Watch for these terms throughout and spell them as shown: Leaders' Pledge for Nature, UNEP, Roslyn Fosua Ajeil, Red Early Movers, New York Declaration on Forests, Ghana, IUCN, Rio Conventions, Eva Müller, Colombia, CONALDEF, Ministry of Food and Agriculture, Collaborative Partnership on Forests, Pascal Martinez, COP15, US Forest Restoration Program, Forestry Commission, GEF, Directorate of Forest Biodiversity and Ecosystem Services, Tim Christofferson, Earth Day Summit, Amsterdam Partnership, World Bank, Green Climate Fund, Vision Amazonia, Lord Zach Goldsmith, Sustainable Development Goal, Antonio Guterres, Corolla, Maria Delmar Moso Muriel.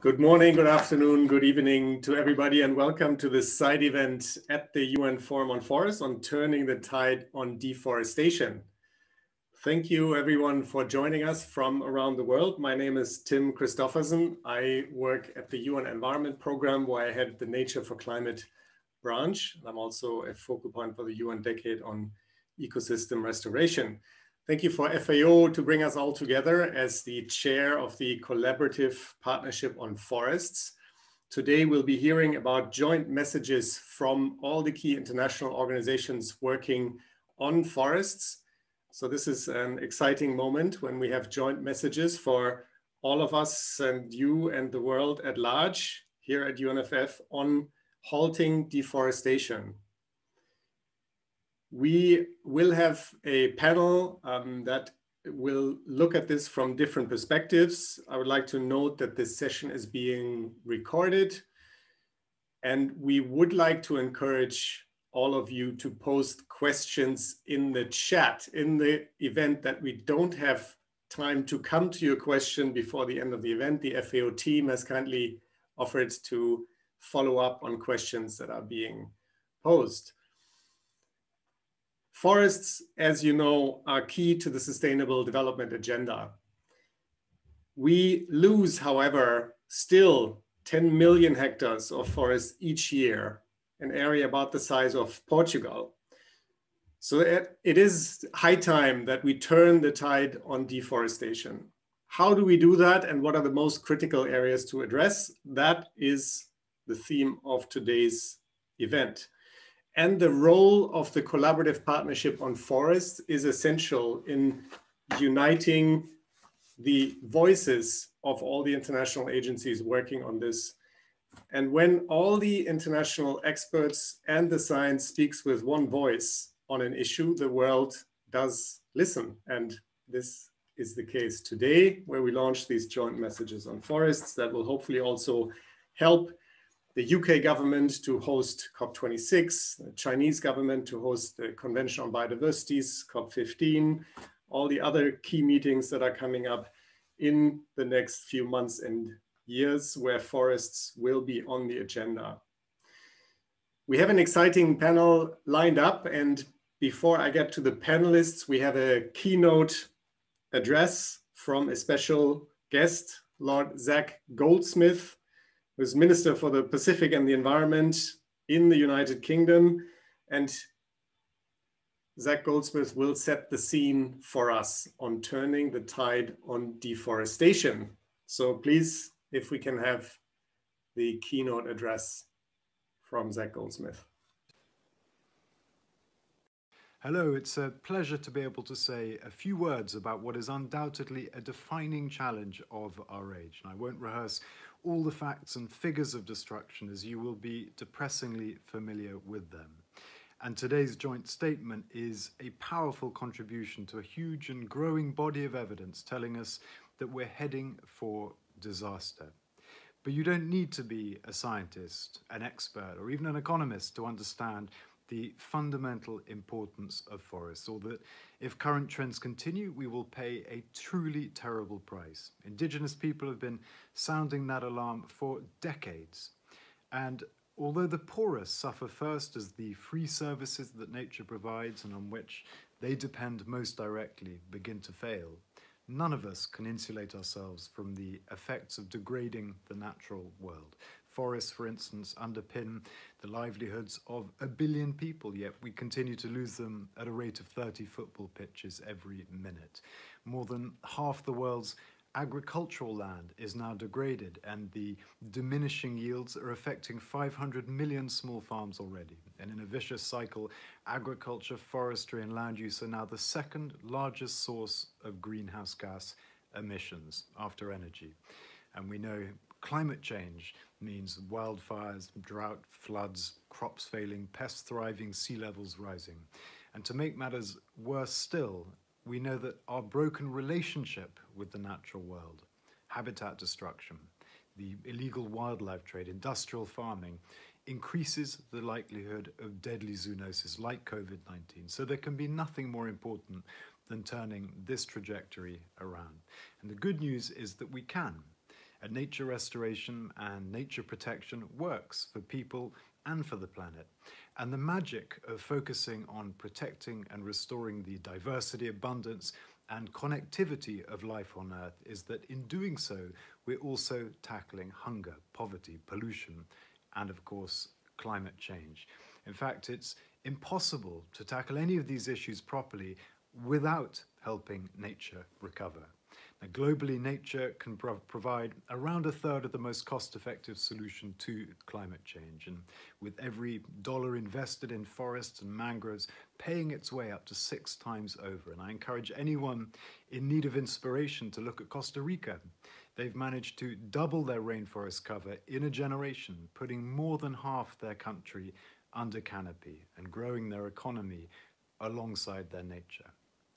Good morning, good afternoon, good evening to everybody, and welcome to this side event at the UN Forum on Forests on turning the tide on deforestation. Thank you everyone for joining us from around the world. My name is Tim Christofferson. I work at the UN Environment Program, where I head the Nature for Climate branch. I'm also a focal point for the UN Decade on Ecosystem Restoration. Thank you for FAO to bring us all together as the chair of the Collaborative Partnership on Forests. Today, we'll be hearing about joint messages from all the key international organizations working on forests. So this is an exciting moment when we have joint messages for all of us and you and the world at large here at UNFF on halting deforestation. We will have a panel that will look at this from different perspectives. I would like to note that this session is being recorded, and we would like to encourage all of you to post questions in the chat. In the event that we don't have time to come to your question before the end of the event, the FAO team has kindly offered to follow up on questions that are being posed. Forests, as you know, are key to the Sustainable Development Agenda. We lose, however, still 10 million hectares of forests each year, an area about the size of Portugal. So it is high time that we turn the tide on deforestation. How do we do that, and what are the most critical areas to address? That is the theme of today's event. And the role of the Collaborative Partnership on Forests is essential in uniting the voices of all the international agencies working on this. And when all the international experts and the science speaks with one voice on an issue, the world does listen. And this is the case today, where we launch these joint messages on forests that will hopefully also help the UK government to host COP26, the Chinese government to host the Convention on Biodiversity, COP15, all the other key meetings that are coming up in the next few months and years, where forests will be on the agenda. We have an exciting panel lined up, and before I get to the panelists, we have a keynote address from a special guest, Lord Zach Goldsmith, who's Minister for the Pacific and the Environment in the United Kingdom. And Zach Goldsmith will set the scene for us on turning the tide on deforestation. So please, if we can have the keynote address from Zach Goldsmith. Hello, it's a pleasure to be able to say a few words about what is undoubtedly a defining challenge of our age. And I won't rehearse all the facts and figures of destruction, as you will be depressingly familiar with them. And today's joint statement is a powerful contribution to a huge and growing body of evidence telling us that we're heading for disaster. But you don't need to be a scientist, an expert, or even an economist to understand the fundamental importance of forests, or that if current trends continue, we will pay a truly terrible price. Indigenous people have been sounding that alarm for decades. And although the poorest suffer first, as the free services that nature provides and on which they depend most directly begin to fail, none of us can insulate ourselves from the effects of degrading the natural world. Forests, for instance, underpin the livelihoods of 1 billion people, yet we continue to lose them at a rate of 30 football pitches every minute. More than half the world's agricultural land is now degraded, and the diminishing yields are affecting 500 million small farms already. And in a vicious cycle, agriculture, forestry, and land use are now the second largest source of greenhouse gas emissions after energy. And we know climate change means wildfires, drought, floods, crops failing, pests thriving, sea levels rising. And to make matters worse still, we know that our broken relationship with the natural world, habitat destruction, the illegal wildlife trade, industrial farming, increases the likelihood of deadly zoonoses like COVID-19. So there can be nothing more important than turning this trajectory around. And the good news is that we can. And nature restoration and nature protection works for people and for the planet. And the magic of focusing on protecting and restoring the diversity, abundance, and connectivity of life on Earth is that in doing so, we're also tackling hunger, poverty, pollution, and of course, climate change. In fact, it's impossible to tackle any of these issues properly without helping nature recover. Now, globally, nature can provide around a third of the most cost-effective solution to climate change. And with every dollar invested in forests and mangroves, paying its way up to 6 times over. And I encourage anyone in need of inspiration to look at Costa Rica. They've managed to double their rainforest cover in a generation, putting more than half their country under canopy and growing their economy alongside their nature.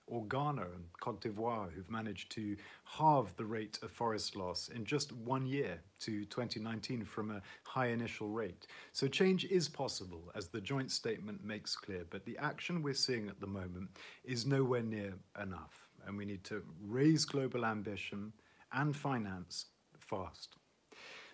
Or Ghana and Côte d'Ivoire, who've managed to halve the rate of forest loss in just 1 year to 2019 from a high initial rate. So change is possible, as the joint statement makes clear, but the action we're seeing at the moment is nowhere near enough, and we need to raise global ambition and finance fast.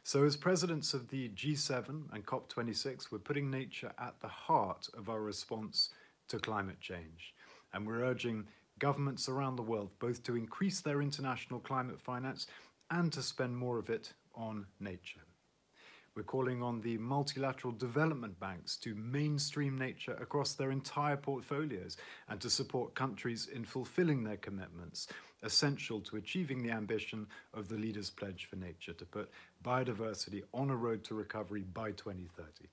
So as presidents of the G7 and COP26, we're putting nature at the heart of our response to climate change, and we're urging governments around the world both to increase their international climate finance and to spend more of it on nature. We're calling on the multilateral development banks to mainstream nature across their entire portfolios and to support countries in fulfilling their commitments, essential to achieving the ambition of the Leaders' Pledge for Nature to put biodiversity on a road to recovery by 2030.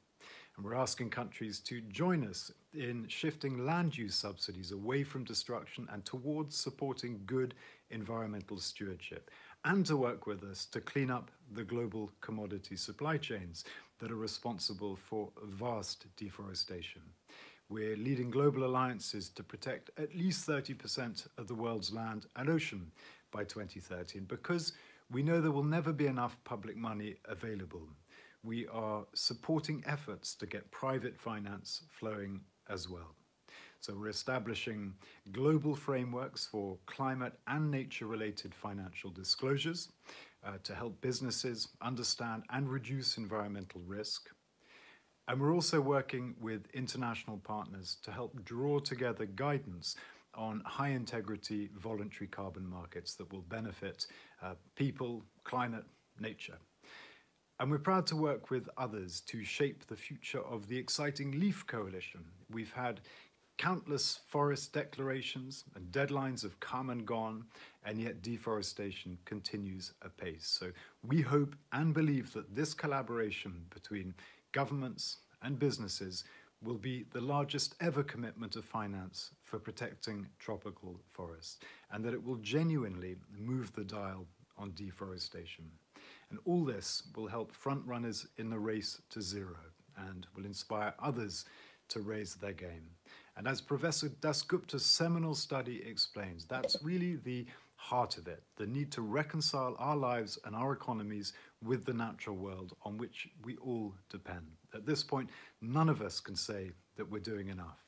And we're asking countries to join us in shifting land use subsidies away from destruction and towards supporting good environmental stewardship, and to work with us to clean up the global commodity supply chains that are responsible for vast deforestation. We're leading global alliances to protect at least 30% of the world's land and ocean by 2030, because we know there will never be enough public money available. We are supporting efforts to get private finance flowing as well. So we're establishing global frameworks for climate and nature-related financial disclosures to help businesses understand and reduce environmental risk. And we're also working with international partners to help draw together guidance on high-integrity voluntary carbon markets that will benefit people, climate, nature. And we're proud to work with others to shape the future of the exciting LEAF Coalition. We've had countless forest declarations, and deadlines have come and gone, and yet deforestation continues apace. So we hope and believe that this collaboration between governments and businesses will be the largest ever commitment of finance for protecting tropical forests, and that it will genuinely move the dial on deforestation. And all this will help frontrunners in the race to zero and will inspire others to raise their game. And as Professor Dasgupta's seminal study explains, that's really the heart of it, the need to reconcile our lives and our economies with the natural world on which we all depend. At this point, none of us can say that we're doing enough.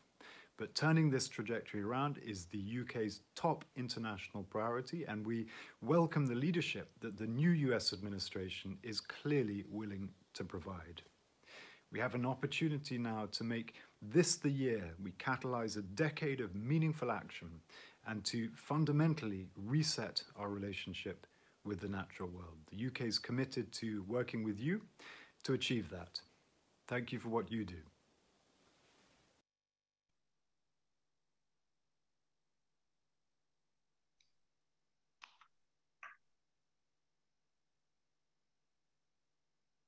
But turning this trajectory around is the UK's top international priority, and we welcome the leadership that the new US administration is clearly willing to provide. We have an opportunity now to make this the year we catalyse a decade of meaningful action and to fundamentally reset our relationship with the natural world. The UK is committed to working with you to achieve that. Thank you for what you do.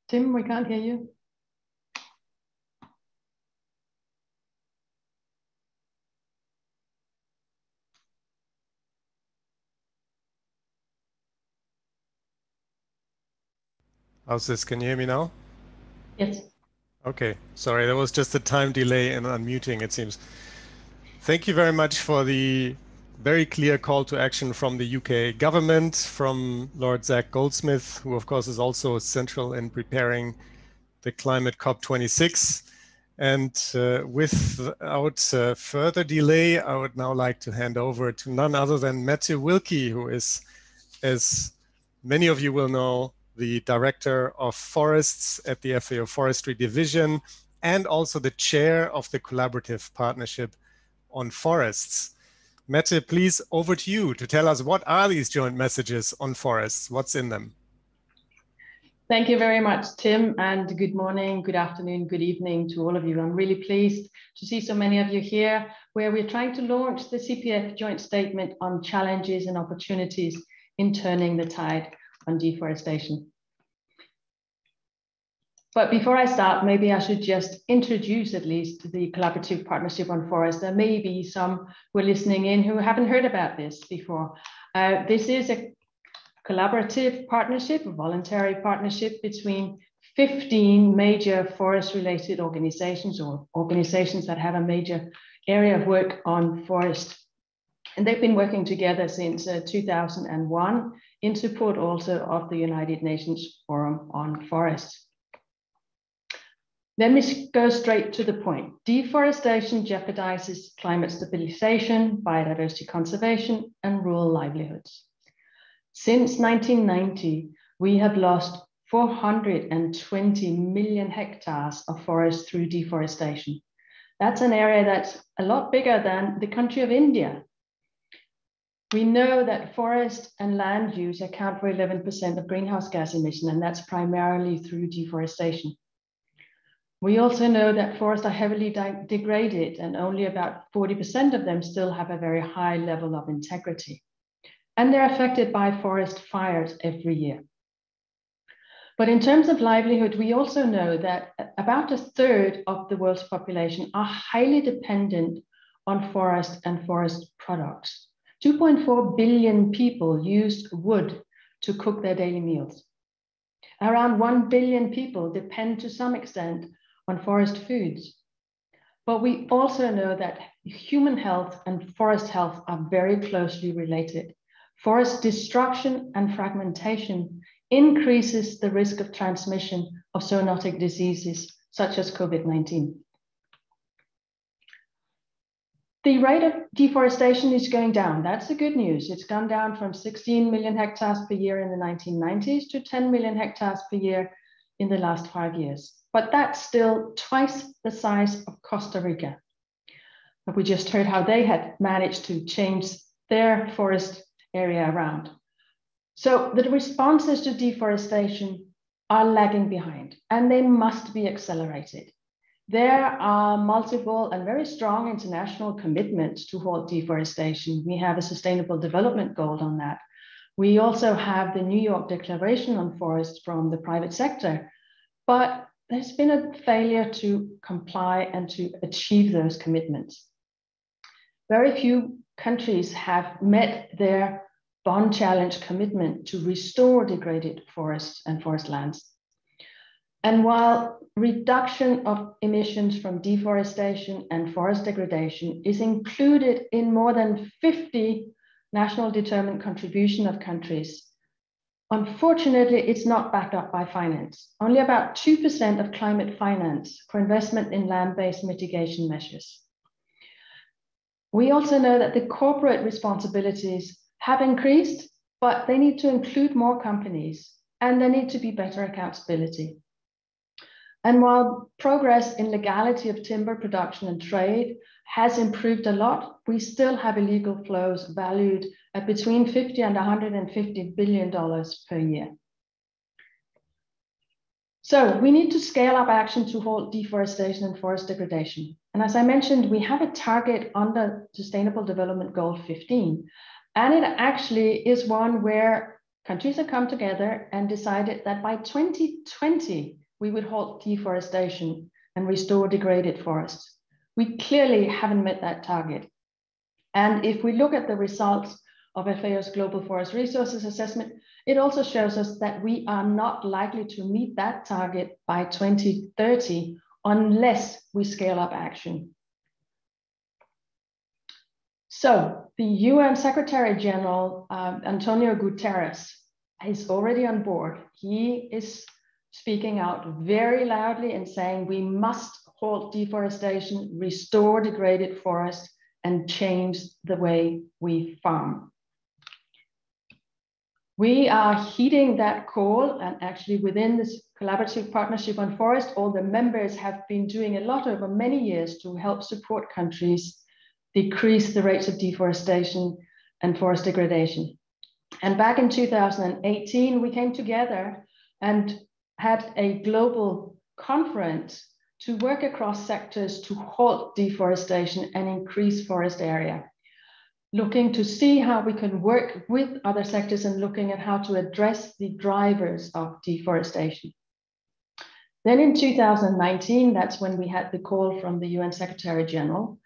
Tim, we can't hear you. How's this? Can you hear me now? Yes. Okay, sorry, there was just a time delay in unmuting, it seems. Thank you very much for the very clear call to action from the UK government, from Lord Zach Goldsmith, who of course is also central in preparing the climate COP26. And without further delay, I would now like to hand over to none other than Mette, who is, as many of you will know, the Director of Forests at the FAO Forestry Division, and also the Chair of the Collaborative Partnership on Forests. Mette, please, over to you to tell us what are these joint messages on forests, what's in them? Thank you very much, Tim, and good morning, good afternoon, good evening to all of you. I'm really pleased to see so many of you here, where we're trying to launch the CPF joint statement on challenges and opportunities in turning the tide on deforestation. But before I start, maybe I should just introduce at least the Collaborative Partnership on Forests. There may be some who are listening in who haven't heard about this before. This is a collaborative partnership, a voluntary partnership between 15 major forest-related organizations, or organizations that have a major area of work on forest. And they've been working together since 2001 in support also of the United Nations Forum on Forests. Let me go straight to the point. Deforestation jeopardizes climate stabilization, biodiversity conservation, and rural livelihoods. Since 1990, we have lost 420 million hectares of forest through deforestation. That's an area that's a lot bigger than the country of India. We know that forest and land use account for 11% of greenhouse gas emission, and that's primarily through deforestation. We also know that forests are heavily degraded, and only about 40% of them still have a very high level of integrity. And they're affected by forest fires every year. But in terms of livelihood, we also know that about a third of the world's population are highly dependent on forest and forest products. 2.4 billion people used wood to cook their daily meals. Around 1 billion people depend to some extent on forest foods. But we also know that human health and forest health are very closely related. Forest destruction and fragmentation increases the risk of transmission of zoonotic diseases such as COVID-19. The rate of deforestation is going down. That's the good news. It's gone down from 16 million hectares per year in the 1990s to 10 million hectares per year in the last 5 years. But that's still twice the size of Costa Rica. But we just heard how they had managed to change their forest area around. So the responses to deforestation are lagging behind, and they must be accelerated. There are multiple and very strong international commitments to halt deforestation. We have a Sustainable Development Goal on that. We also have the New York Declaration on Forests from the private sector, but there's been a failure to comply and to achieve those commitments. Very few countries have met their Bonn Challenge commitment to restore degraded forests and forest lands. And while reduction of emissions from deforestation and forest degradation is included in more than 50 national determined contribution of countries, unfortunately, it's not backed up by finance. Only about 2% of climate finance for investment in land-based mitigation measures. We also know that the corporate responsibilities have increased, but they need to include more companies, and there need to be better accountability. And while progress in legality of timber production and trade has improved a lot, we still have illegal flows valued at between $50 and $150 billion per year. So we need to scale up action to halt deforestation and forest degradation. And as I mentioned, we have a target under Sustainable Development Goal 15. And it actually is one where countries have come together and decided that by 2020, we would halt deforestation and restore degraded forests. We clearly haven't met that target. And if we look at the results of FAO's Global Forest Resources Assessment, it also shows us that we are not likely to meet that target by 2030 unless we scale up action. So the UN Secretary General, Antonio Guterres, is already on board. He is speaking out very loudly and saying we must halt deforestation, restore degraded forests, and change the way we farm. We are heeding that call, and actually within this collaborative partnership on forest, all the members have been doing a lot over many years to help support countries decrease the rates of deforestation and forest degradation. And back in 2018, we came together and had a global conference to work across sectors to halt deforestation and increase forest area, looking to see how we can work with other sectors and looking at how to address the drivers of deforestation. Then in 2019, that's when we had the call from the UN Secretary General,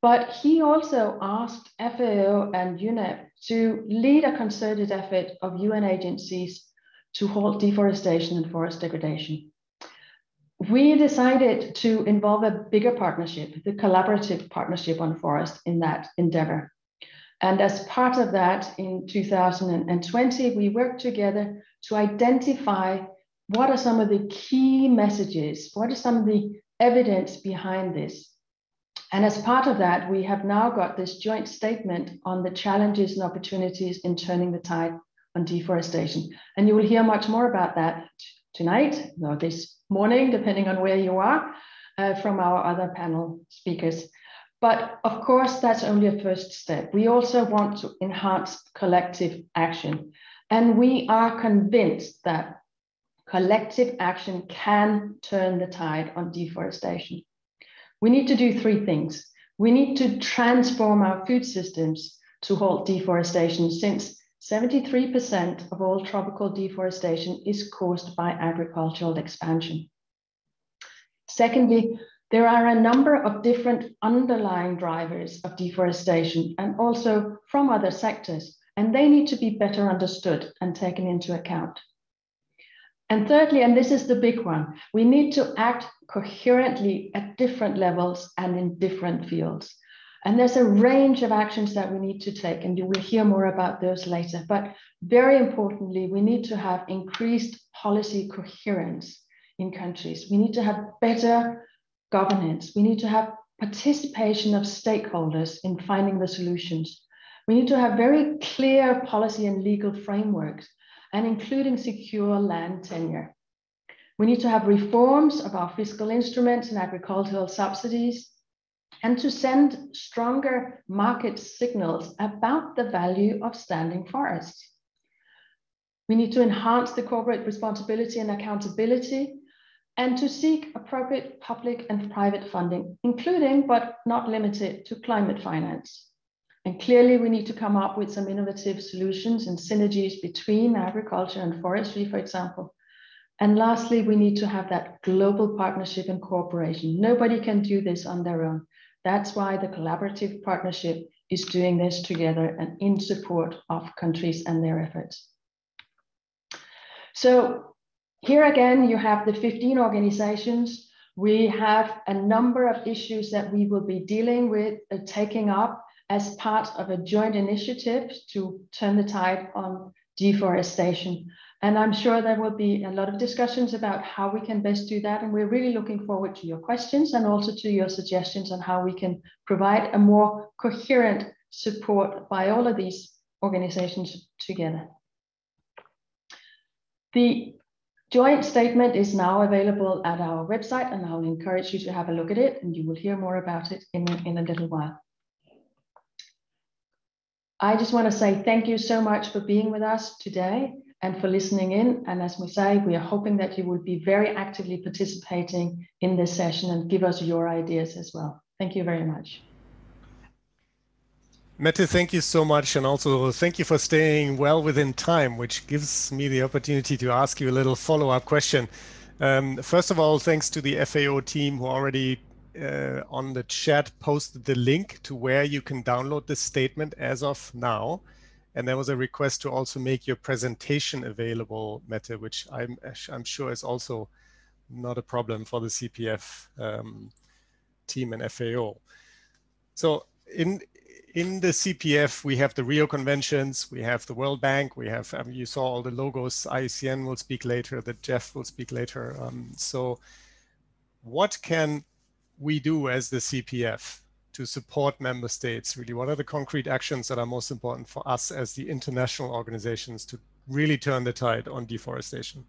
but he also asked FAO and UNEP to lead a concerted effort of UN agencies to halt deforestation and forest degradation. We decided to involve a bigger partnership, the Collaborative Partnership on Forest, in that endeavor. And as part of that, in 2020, we worked together to identify what are some of the key messages, what are some of the evidence behind this. And as part of that, we have now got this joint statement on the challenges and opportunities in turning the tide on deforestation. And you will hear much more about that tonight, or this morning, depending on where you are, from our other panel speakers. But of course, that's only a first step. We also want to enhance collective action. And we are convinced that collective action can turn the tide on deforestation. We need to do three things. We need to transform our food systems to halt deforestation, since 73% of all tropical deforestation is caused by agricultural expansion. Secondly, there are a number of different underlying drivers of deforestation, and also from other sectors, and they need to be better understood and taken into account. And thirdly, and this is the big one, we need to act coherently at different levels and in different fields. And there's a range of actions that we need to take, and you will hear more about those later. But very importantly, we need to have increased policy coherence in countries. We need to have better governance. We need to have participation of stakeholders in finding the solutions. We need to have very clear policy and legal frameworks, and including secure land tenure. We need to have reforms of our fiscal instruments and agricultural subsidies, and to send stronger market signals about the value of standing forests. We need to enhance the corporate responsibility and accountability, and to seek appropriate public and private funding, including but not limited to climate finance. And clearly, we need to come up with some innovative solutions and synergies between agriculture and forestry, for example. And lastly, we need to have that global partnership and cooperation. Nobody can do this on their own. That's why the collaborative partnership is doing this together and in support of countries and their efforts. So, here again, you have the 15 organizations. We have a number of issues that we will be dealing with, taking up as part of a joint initiative to turn the tide on deforestation. And I'm sure there will be a lot of discussions about how we can best do that. And we're really looking forward to your questions and also to your suggestions on how we can provide a more coherent support by all of these organizations together. The joint statement is now available at our website, and I'll encourage you to have a look at it, and you will hear more about it in a little while. I just want to say thank you so much for being with us today and for listening in. And as we say, we are hoping that you will be very actively participating in this session and give us your ideas as well. Thank you very much. Mette, thank you so much, and also thank you for staying well within time, which gives me the opportunity to ask you a little follow-up question. First of all, thanks to the FAO team who already on the chat posted the link to where you can download this statement as of now. And there was a request to also make your presentation available, Mette, which I'm sure is also not a problem for the CPF team and FAO. So in the CPF, we have the Rio Conventions, we have the World Bank, we have, I mean, you saw all the logos, IUCN will speak later, the GEF will speak later. So what can we do as the CPF to support member states? Really, what are the concrete actions that are most important for us as the international organizations to really turn the tide on deforestation?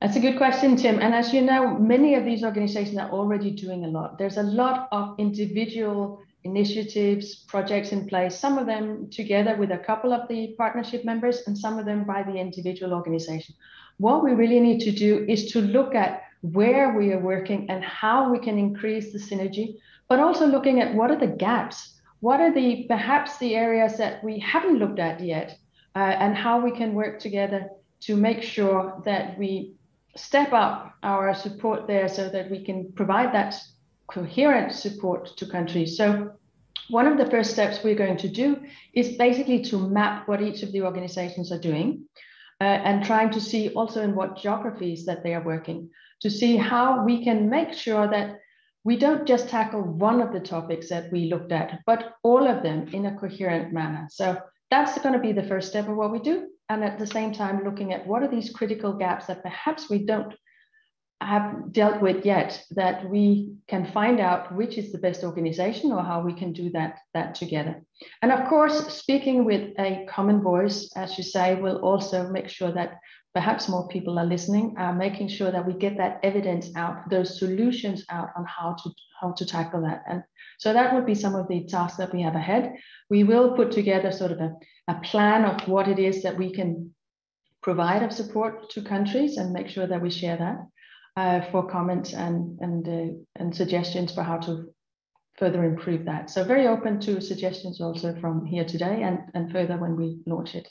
That's a good question, Tim. And as you know, many of these organizations are already doing a lot. There's a lot of individual initiatives, projects in place, some of them together with a couple of the partnership members and some of them by the individual organization. What we really need to do is to look at where we are working and how we can increase the synergy, but also looking at what are the gaps, what are the perhaps the areas that we haven't looked at yet, and how we can work together to make sure that we step up our support there so that we can provide that coherent support to countries. So one of the first steps we're going to do is basically to map what each of the organizations are doing and trying to see also in what geographies that they are working, to see how we can make sure that we don't just tackle one of the topics that we looked at, but all of them in a coherent manner. So that's going to be the first step of what we do. And at the same time, looking at what are these critical gaps that perhaps we don't have dealt with yet, that we can find out which is the best organization or how we can do that together. And of course, speaking with a common voice, as you say, will also make sure that perhaps more people are listening, making sure that we get that evidence out, those solutions out on how to tackle that. And so that would be some of the tasks that we have ahead. We will put together sort of a plan of what it is that we can provide of support to countries and make sure that we share that. For comments and suggestions for how to further improve that. So very open to suggestions also from here today and further when we launch it.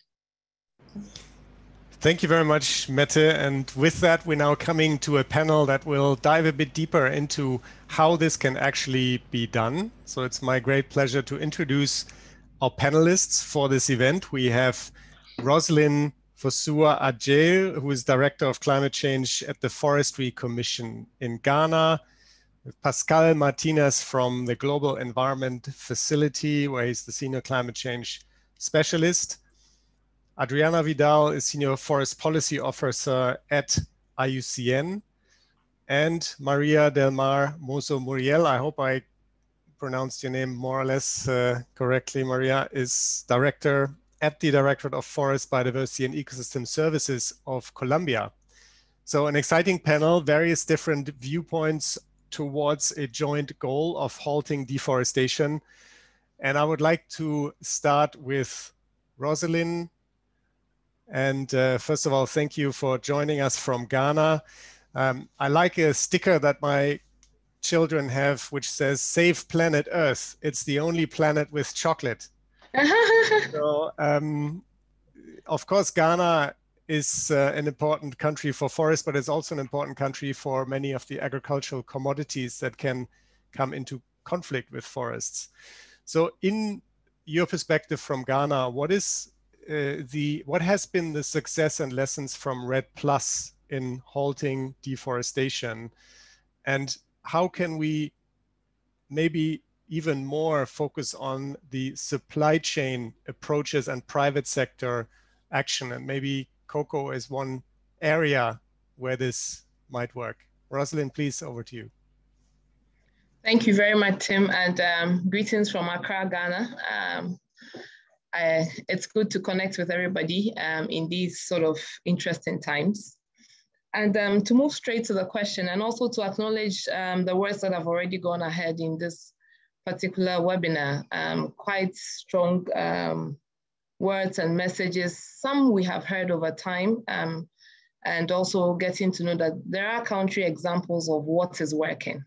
Thank you very much, Mette. And with that, we're now coming to a panel that will dive a bit deeper into how this can actually be done. So it's my great pleasure to introduce our panelists for this event. We have Roslyn Fosua Ajeil, who is Director of Climate Change at the Forestry Commission in Ghana, Pascal Martinez from the Global Environment Facility, where he's the Senior Climate Change Specialist. Adriana Vidal is Senior Forest Policy Officer at IUCN, and Maria Delmar Moso Muriel, I hope I pronounced your name more or less correctly, Maria, is Director at the Directorate of Forest Biodiversity and Ecosystem Services of Colombia. So an exciting panel, various different viewpoints towards a joint goal of halting deforestation. And I would like to start with Roslyn. And first of all, thank you for joining us from Ghana. I like a sticker that my children have, which says, "Save Planet Earth. It's the only planet with chocolate." So, of course, Ghana is an important country for forests, but it's also an important country for many of the agricultural commodities that can come into conflict with forests. So in your perspective from Ghana, what has been the success and lessons from REDD+ in halting deforestation? And how can we maybe even more focus on the supply chain approaches and private sector action? And maybe cocoa is one area where this might work. Roslyn, please, over to you. Thank you very much, Tim, and greetings from Accra, Ghana. It's good to connect with everybody in these sort of interesting times. And to move straight to the question, and also to acknowledge the words that have already gone ahead in this particular webinar, quite strong words and messages. Some we have heard over time, and also getting to know that there are country examples of what is working.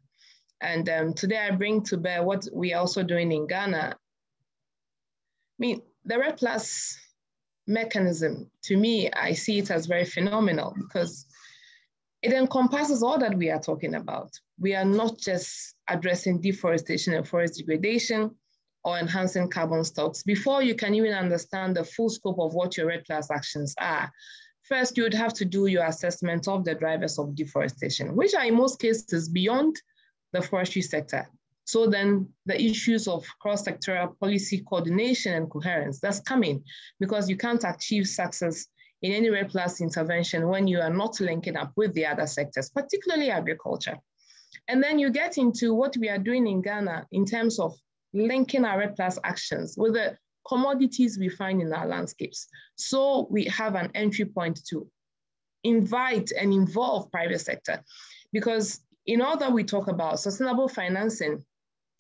And today I bring to bear what we are also doing in Ghana. I mean, the REDD+ mechanism, to me, I see it as very phenomenal because it encompasses all that we are talking about. We are not just addressing deforestation and forest degradation or enhancing carbon stocks. Before you can even understand the full scope of what your REDD+ actions are, first you would have to do your assessment of the drivers of deforestation, which are in most cases beyond the forestry sector. So then the issues of cross-sectoral policy coordination and coherence, that's coming, because you can't achieve success in any REDD+ intervention when you are not linking up with the other sectors, particularly agriculture. And then you get into what we are doing in Ghana in terms of linking our REDD+ actions with the commodities we find in our landscapes. So we have an entry point to invite and involve private sector, because in all that we talk about sustainable financing,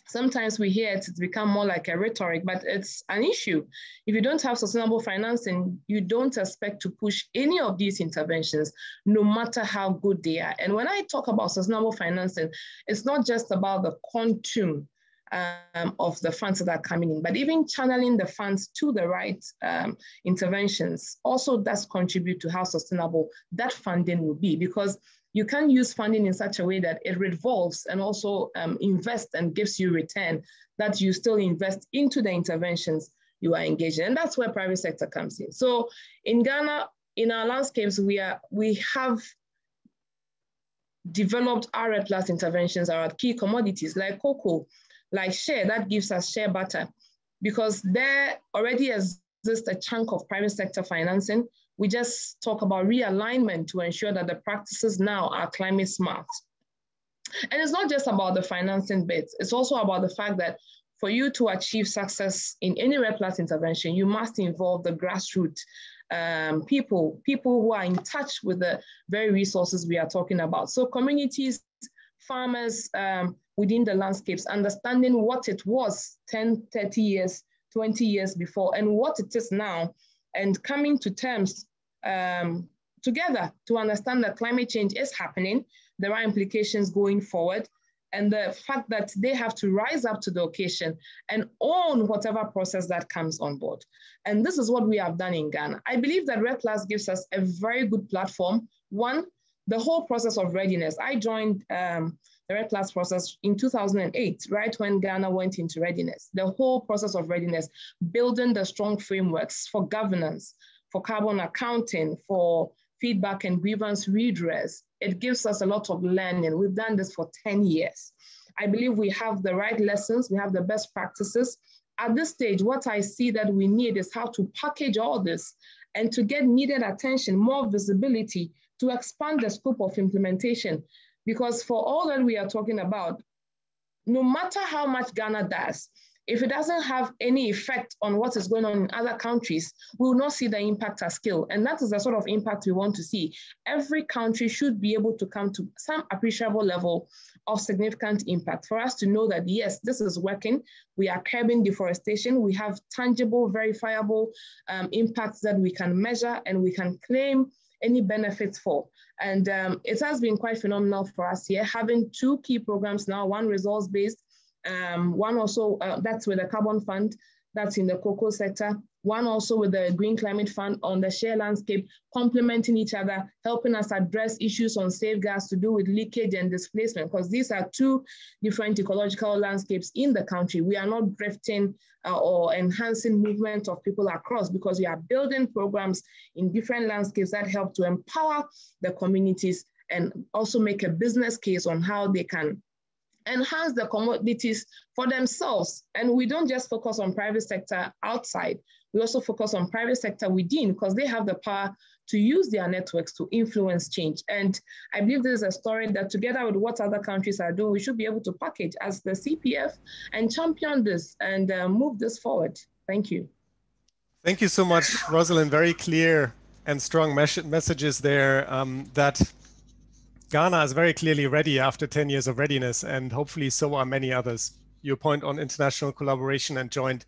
sometimes we hear it's become more like a rhetoric, but it's an issue. If you don't have sustainable financing, you don't expect to push any of these interventions, no matter how good they are. And when I talk about sustainable financing, it's not just about the quantum of the funds that are coming in, but even channeling the funds to the right interventions also does contribute to how sustainable that funding will be, because you can use funding in such a way that it revolves and also invests and gives you return that you still invest into the interventions you are engaged in. And that's where private sector comes in. So in Ghana, in our landscapes, we have developed REDD+ interventions around key commodities like cocoa, like shea, that gives us shea butter, because there already exists a chunk of private sector financing. We just talk about realignment to ensure that the practices now are climate smart. And it's not just about the financing bit. It's also about the fact that for you to achieve success in any REDD+ intervention, you must involve the grassroots people who are in touch with the very resources we are talking about. So communities, farmers within the landscapes, understanding what it was 10, 30 years, 20 years before, and what it is now, and coming to terms together to understand that climate change is happening, there are implications going forward, and the fact that they have to rise up to the occasion and own whatever process that comes on board. And this is what we have done in Ghana. I believe that REDD+ gives us a very good platform. One, the whole process of readiness. I joined the REDD+ process in 2008, right when Ghana went into readiness. The whole process of readiness, building the strong frameworks for governance, for carbon accounting, for feedback and grievance redress. It gives us a lot of learning. We've done this for 10 years. I believe we have the right lessons. We have the best practices. At this stage, what I see that we need is how to package all this and to get needed attention, more visibility, to expand the scope of implementation. Because for all that we are talking about, no matter how much Ghana does, if it doesn't have any effect on what is going on in other countries, we will not see the impact at scale. And that is the sort of impact we want to see. Every country should be able to come to some appreciable level of significant impact for us to know that, yes, this is working. We are curbing deforestation. We have tangible, verifiable impacts that we can measure and we can claim any benefits for. And it has been quite phenomenal for us here, having two key programs now, one resource-based, one also that's with the Carbon Fund, that's in the cocoa sector, one also with the Green Climate Fund on the share landscape, complementing each other, helping us address issues on safeguards to do with leakage and displacement, because these are two different ecological landscapes in the country. We are not drifting or enhancing movement of people across, because we are building programs in different landscapes that help to empower the communities and also make a business case on how they can enhance the commodities for themselves. And we don't just focus on private sector outside. We also focus on private sector within, because they have the power to use their networks to influence change. And I believe this is a story that, together with what other countries are doing, we should be able to package as the CPF and champion this and move this forward. Thank you. Thank you so much, Roslyn. Very clear and strong messages there that Ghana is very clearly ready after 10 years of readiness, and hopefully so are many others. Your point on international collaboration and joint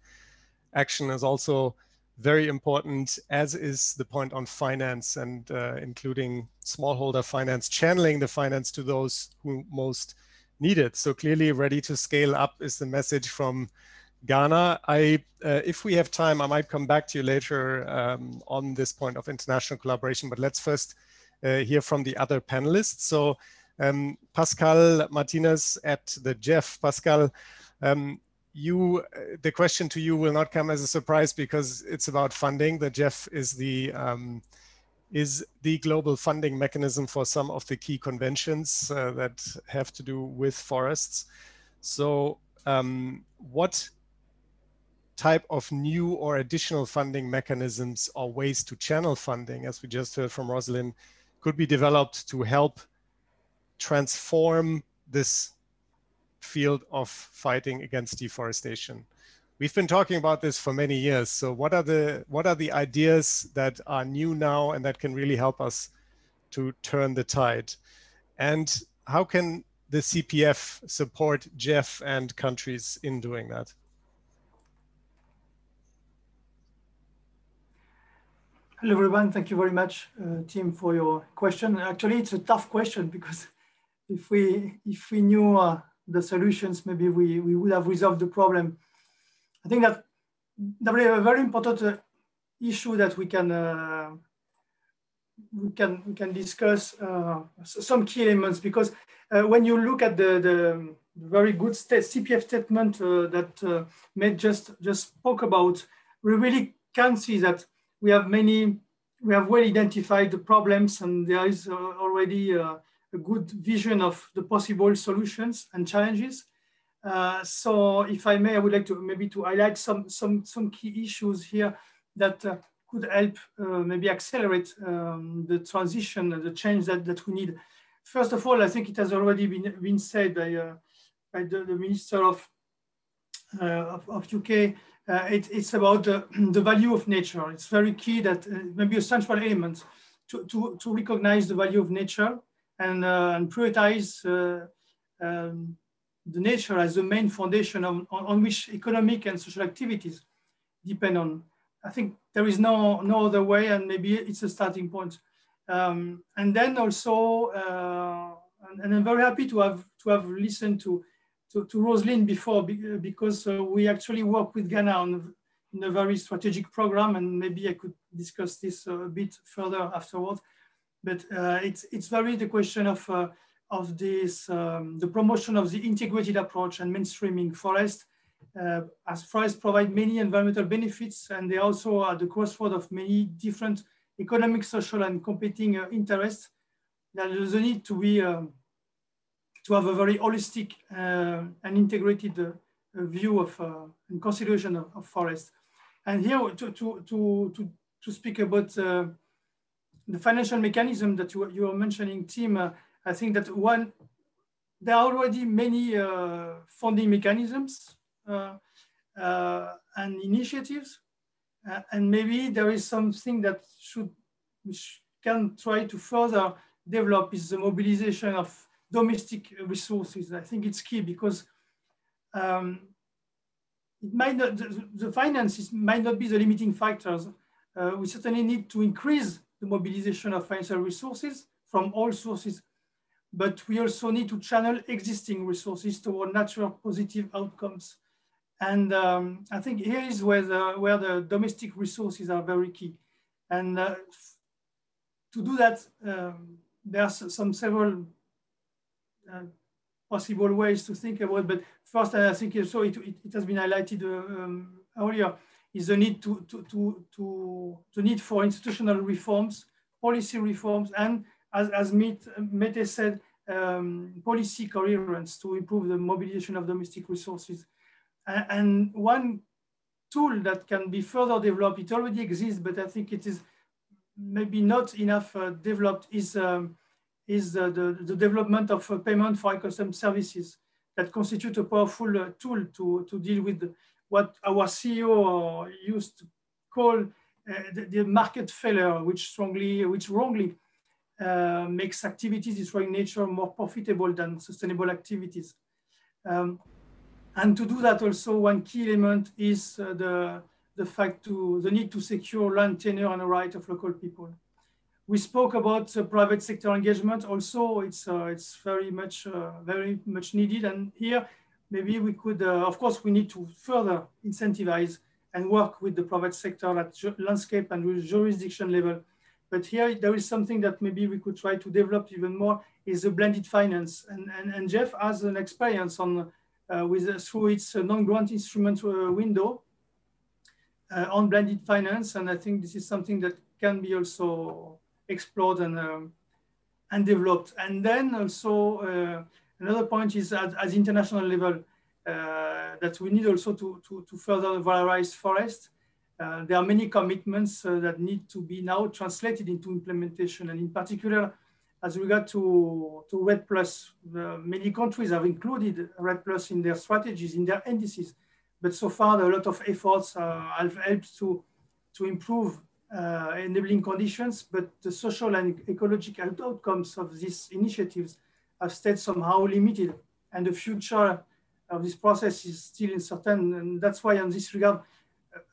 action is also very important, as is the point on finance and including smallholder finance, channeling the finance to those who most need it. So clearly ready to scale up is the message from Ghana. If we have time, I might come back to you later on this point of international collaboration, but let's first hear from the other panelists. So Pascal Martinez at the GEF. Pascal, the question to you will not come as a surprise, because it's about funding. The GEF is the global funding mechanism for some of the key conventions that have to do with forests. So what type of new or additional funding mechanisms or ways to channel funding, as we just heard from Roslyn, could be developed to help transform this field of fighting against deforestation? We've been talking about this for many years. So what are the ideas that are new now and that can really help us to turn the tide? And how can the CPF support GEF and countries in doing that? Hello, everyone. Thank you very much, Tim, for your question. Actually, it's a tough question, because if we knew the solutions, maybe we would have resolved the problem. I think that a very important issue that we can discuss some key elements, because when you look at the very good CPF statement that Mette just spoke about, we really can see that we have well identified the problems, and there is already a good vision of the possible solutions and challenges. So if I may, I would like to highlight some key issues here that could help maybe accelerate the transition and the change that we need. First of all, I think it has already been said by the Minister of UK. It's about the value of nature. It's very key that maybe a central element to recognize the value of nature and prioritize the nature as the main foundation on which economic and social activities depend on. I think there is no other way, and maybe it's a starting point. And then also, and I'm very happy to have listened to Roslyn before, because we actually work with Ghana in a very strategic program, and maybe I could discuss this a bit further afterwards. But it's very the question of this the promotion of the integrated approach and mainstreaming forest, as forests provide many environmental benefits, and they also are the crossroad of many different economic, social, and competing interests. There is a need to have a very holistic and integrated view of and consideration of forest. And here to speak about the financial mechanism that you were mentioning, Tim, I think that there are already many funding mechanisms and initiatives, and maybe there is something that we can try to further develop is the mobilization of domestic resources. I think it's key, because it might not, the finances might not be the limiting factors. We certainly need to increase the mobilization of financial resources from all sources, but we also need to channel existing resources toward natural positive outcomes. And I think here is where the domestic resources are very key. And to do that, there are several possible ways to think about, but first, I think also it has been highlighted earlier, is the need to for institutional reforms, policy reforms, and as Mette said, policy coherence to improve the mobilization of domestic resources. And one tool that can be further developed, it already exists, but I think it is maybe not enough developed, is the development of payment for ecosystem services that constitute a powerful tool to deal with what our CEO used to call the market failure, which wrongly makes activities destroying nature more profitable than sustainable activities. And to do that, also one key element is the need to secure land tenure and the right of local people. We spoke about private sector engagement. Also, it's very much needed. And here, maybe we could, of course, we need to further incentivize and work with the private sector at landscape and jurisdiction level. But here, there is something that maybe we could try to develop even more, is a blended finance. And Jeff has an experience on through its non-grant instrument window on blended finance. And I think this is something that can be also explored and developed. And then also another point is at international level that we need also to further valorize forest. There are many commitments that need to be now translated into implementation. And in particular, as regard to REDD+, many countries have included REDD+ in their strategies, in their indices. But so far, a lot of efforts have helped to improve enabling conditions, but the social and ecological outcomes of these initiatives have stayed somehow limited, and the future of this process is still uncertain. And that's why, in this regard,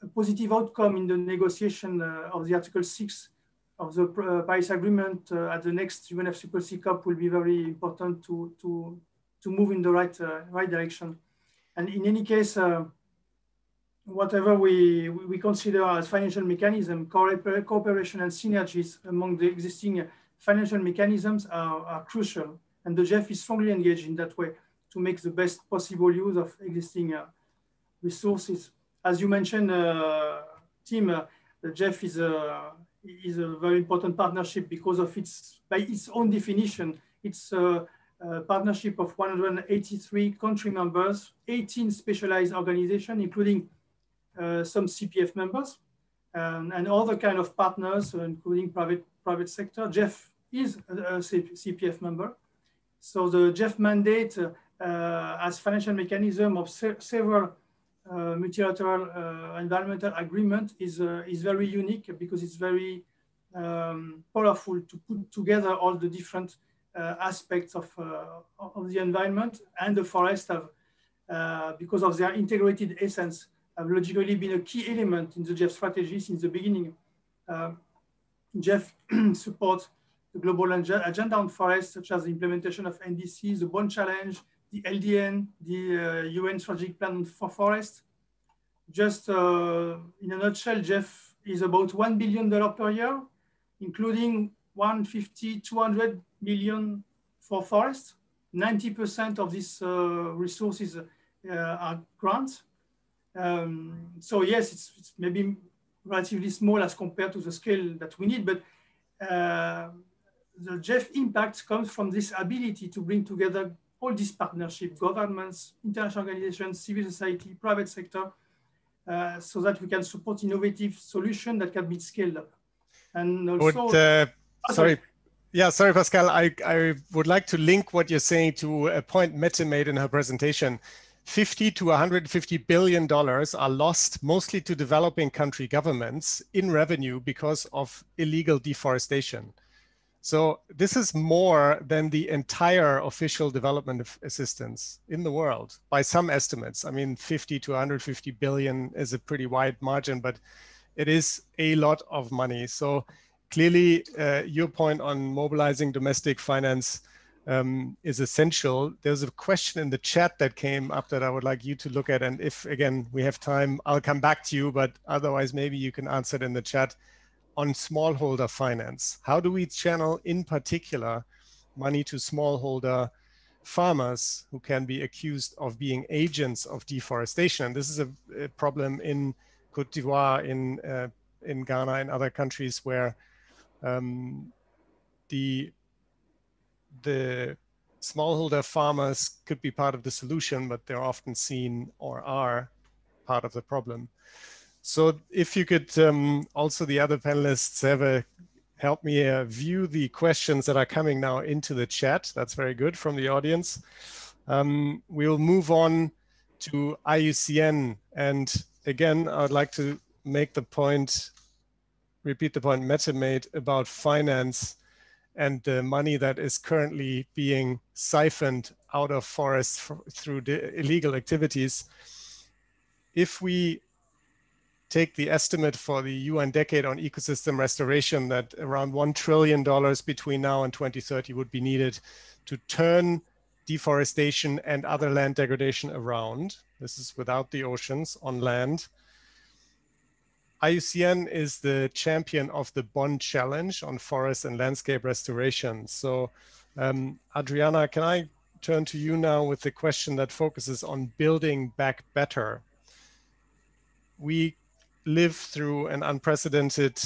a positive outcome in the negotiation of the Article 6 of the Paris Agreement at the next UNFCCC COP will be very important to move in the right direction. And in any case, whatever we consider as financial mechanism, cooperation and synergies among the existing financial mechanisms are crucial. And the GEF is strongly engaged in that way to make the best possible use of existing resources. As you mentioned, Tim, the GEF is a very important partnership because of by its own definition. It's a partnership of 183 country members, 18 specialized organizations, including some CPF members and other kind of partners, including private sector. GEF is a CPF member. So the GEF mandate as financial mechanism of several multilateral environmental agreement is very unique because it's very powerful to put together all the different aspects of the environment, and the forest have, because of their integrated essence, have logically been a key element in the GEF strategy since the beginning. GEF supports the global agenda on forests, such as the implementation of NDCs, the Bonn Challenge, the LDN, the UN Strategic Plan for Forests. Just in a nutshell, GEF is about $1 billion per yeyear, including 150, 200 million for forests. 90% of these resources are grants. So yes, it's maybe relatively small as compared to the scale that we need, but the GEF impact comes from this ability to bring together all these partnerships, governments, international organizations, civil society, private sector, so that we can support innovative solutions that can be scaled up. And also, sorry, Pascal, I would like to link what you're saying to a point Mette made in her presentation. $50 to $150 billion are lost mostly to developing country governments in revenue because of illegal deforestation. So this is more than the entire official development assistance in the world by some estimates. I mean, 50 to 150 billion is a pretty wide margin, but it is a lot of money. So clearly your point on mobilizing domestic finance is essential. There's a question in the chat that came up that I would like you to look at. And if, again, we have time, I'll come back to you, but otherwise maybe you can answer it in the chat. On smallholder finance, how do we channel in particular money to smallholder farmers who can be accused of being agents of deforestation? And this is a problem in Côte d'Ivoire, in Ghana, and other countries where the smallholder farmers could be part of the solution, but they're often seen or are part of the problem. So if you could also, the other panelists, help me view the questions that are coming now into the chat. That's very good from the audience. We'll move on to IUCN. And again, I'd like to make the point, repeat the point Mette made about finance and the money that is currently being siphoned out of forests through illegal activities. If we take the estimate for the UN Decade on Ecosystem Restoration that around $1 trillion between now and 2030 would be needed to turn deforestation and other land degradation around. This is without the oceans, on land. IUCN is the champion of the Bonn Challenge on forest and landscape restoration. So Adriana, can I turn to you now with the question that focuses on building back better? We live through an unprecedented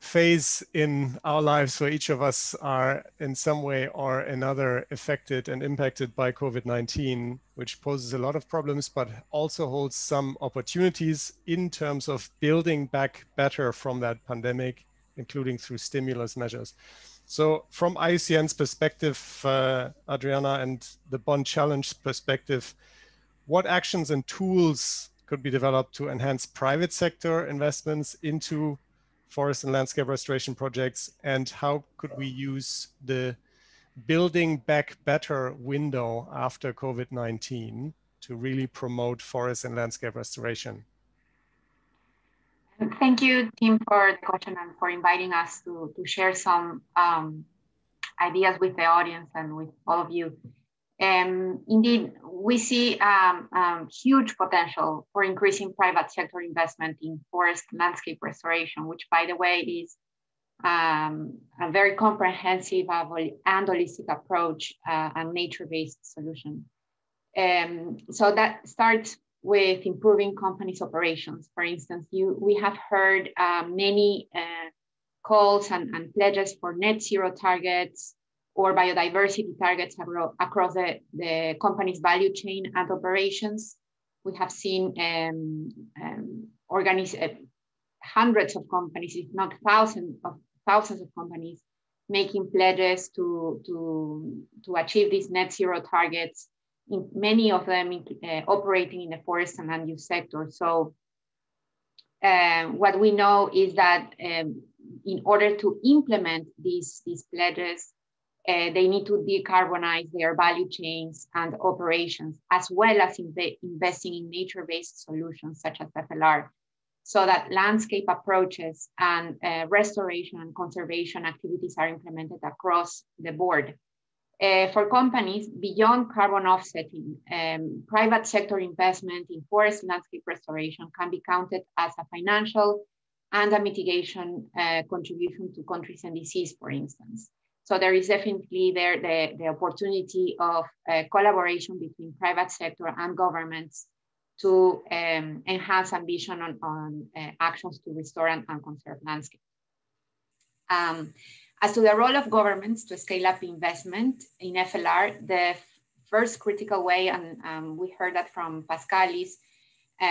phase in our lives where each of us are in some way or another affected and impacted by COVID-19, which poses a lot of problems, but also holds some opportunities in terms of building back better from that pandemic, including through stimulus measures. So from IUCN's perspective, Adriana, and the Bonn Challenge perspective, what actions and tools could be developed to enhance private sector investments into forest and landscape restoration projects, and how could we use the Building Back Better window after COVID-19 to really promote forest and landscape restoration? Thank you, Tim, for the question and for inviting us to share some ideas with the audience and with all of you. Indeed, we see huge potential for increasing private sector investment in forest landscape restoration, which, by the way, is a very comprehensive and holistic approach and nature-based solution. So that starts with improving companies' operations. For instance, we have heard many calls and pledges for net zero targets or biodiversity targets across the company's value chain and operations. We have seen hundreds of companies, if not thousands of companies, making pledges to achieve these net zero targets, in many of them operating in the forest and land use sector. So what we know is that in order to implement these pledges, they need to decarbonize their value chains and operations, as well as investing in nature-based solutions such as FLR, so that landscape approaches and restoration and conservation activities are implemented across the board. For companies, beyond carbon offsetting, private sector investment in forest landscape restoration can be counted as a financial and a mitigation contribution to countries and disease, for instance. So there is definitely there the opportunity of collaboration between private sector and governments to enhance ambition on actions to restore and conserve landscape. As to the role of governments to scale up investment in FLR, the first critical way, and we heard that from Pascal, is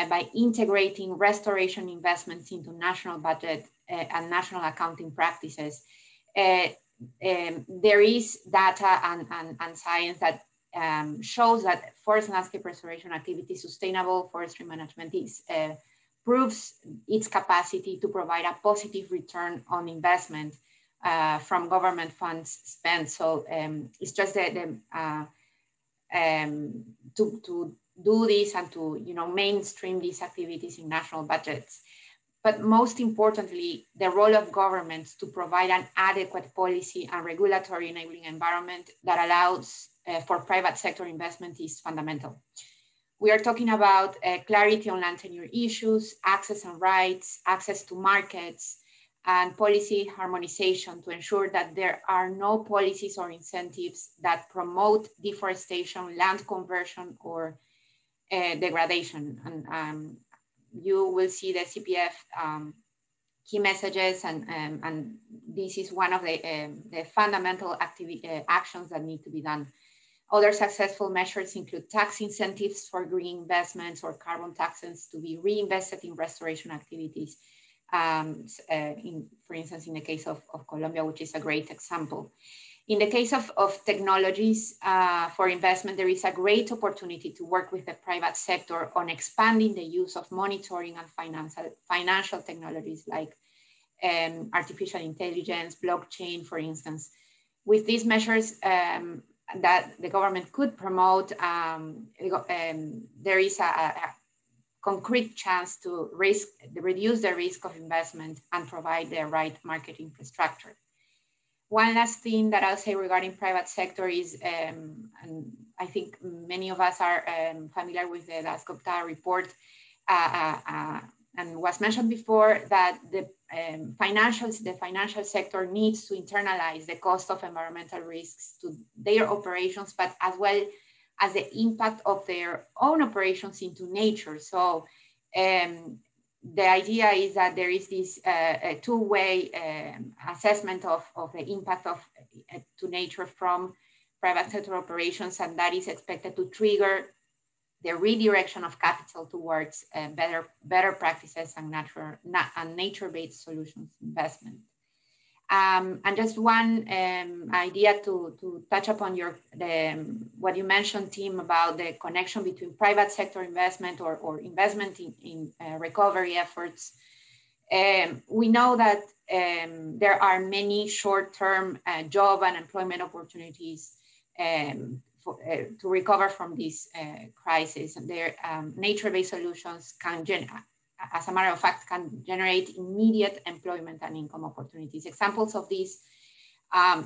by integrating restoration investments into national budget and national accounting practices. There is data and science that shows that forest landscape restoration activity, sustainable forestry management, proves its capacity to provide a positive return on investment from government funds spent. So it's just that to do this and to mainstream these activities in national budgets. But most importantly, the role of governments to provide an adequate policy and regulatory enabling environment that allows for private sector investment is fundamental. We are talking about clarity on land tenure issues, access and rights, access to markets, and policy harmonization to ensure that there are no policies or incentives that promote deforestation, land conversion, or degradation. And, you will see the CPF key messages, and this is one of the fundamental actions that need to be done. Other successful measures include tax incentives for green investments or carbon taxes to be reinvested in restoration activities, for instance, in the case of Colombia, which is a great example. In the case of technologies for investment, there is a great opportunity to work with the private sector on expanding the use of monitoring and financial technologies like artificial intelligence, blockchain, for instance. With these measures that the government could promote, there is a concrete chance to reduce the risk of investment and provide the right market infrastructure. One last thing that I'll say regarding private sector is, and I think many of us are familiar with the last Gupta report, and was mentioned before, that the financial sector needs to internalize the cost of environmental risks to their operations, but as well as the impact of their own operations into nature. So the idea is that there is this two-way assessment of the impact to nature from private sector operations, and that is expected to trigger the redirection of capital towards better practices and nature-based solutions investment. And just one idea to touch upon what you mentioned, Tim, about the connection between private sector investment or investment in recovery efforts. We know that there are many short-term job and employment opportunities to recover from this crisis. And their nature-based solutions can as a matter of fact, can generate immediate employment and income opportunities. Examples of these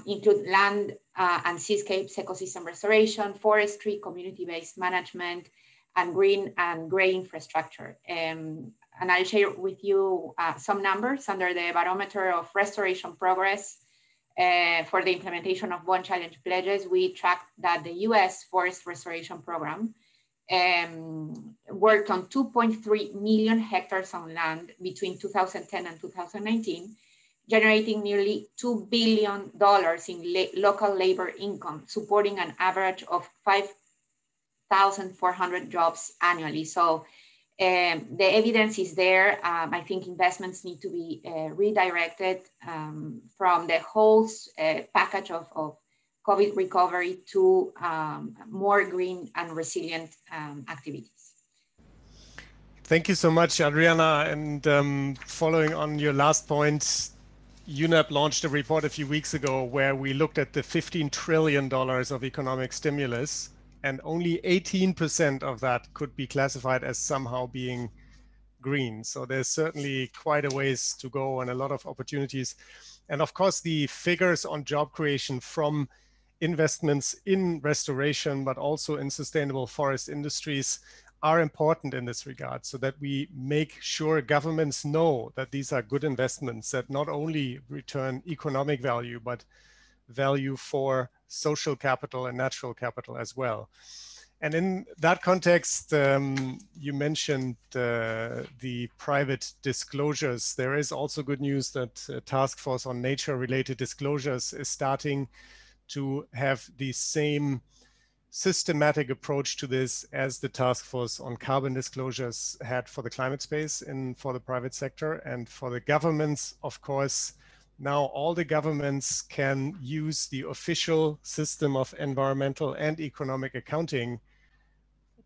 include land and seascapes, ecosystem restoration, forestry, community-based management, and green and gray infrastructure. And I'll share with you some numbers under the barometer of restoration progress for the implementation of Bonn Challenge pledges. We tracked that the US Forest Restoration Program worked on 2.3 million hectares on land between 2010 and 2019, generating nearly $2 billion in local labor income, supporting an average of 5,400 jobs annually. So the evidence is there. I think investments need to be redirected from the whole package of COVID recovery to more green and resilient activities. Thank you so much, Adriana. And following on your last point, UNEP launched a report a few weeks ago where we looked at the $15 trillion of economic stimulus, and only 18% of that could be classified as somehow being green. So there's certainly quite a ways to go and a lot of opportunities. And of course, the figures on job creation from investments in restoration, but also in sustainable forest industries are important in this regard, so that we make sure governments know that these are good investments that not only return economic value, but value for social capital and natural capital as well. And in that context, you mentioned the private disclosures. There is also good news that a task force on nature-related disclosures is starting to have the same systematic approach to this as the task force on carbon disclosures had for the climate space and for the private sector. And for the governments, of course, now all the governments can use the official system of environmental and economic accounting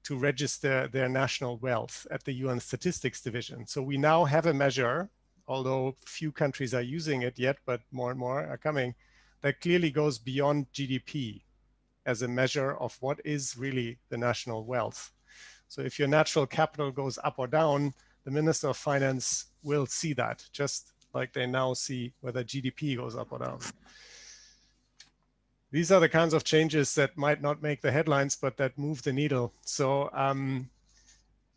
to register their national wealth at the UN Statistics Division. So we now have a measure, although few countries are using it yet, but more and more are coming, that clearly goes beyond GDP as a measure of what is really the national wealth. So if your natural capital goes up or down, the Minister of Finance will see that, just like they now see whether GDP goes up or down. These are the kinds of changes that might not make the headlines, but that move the needle. So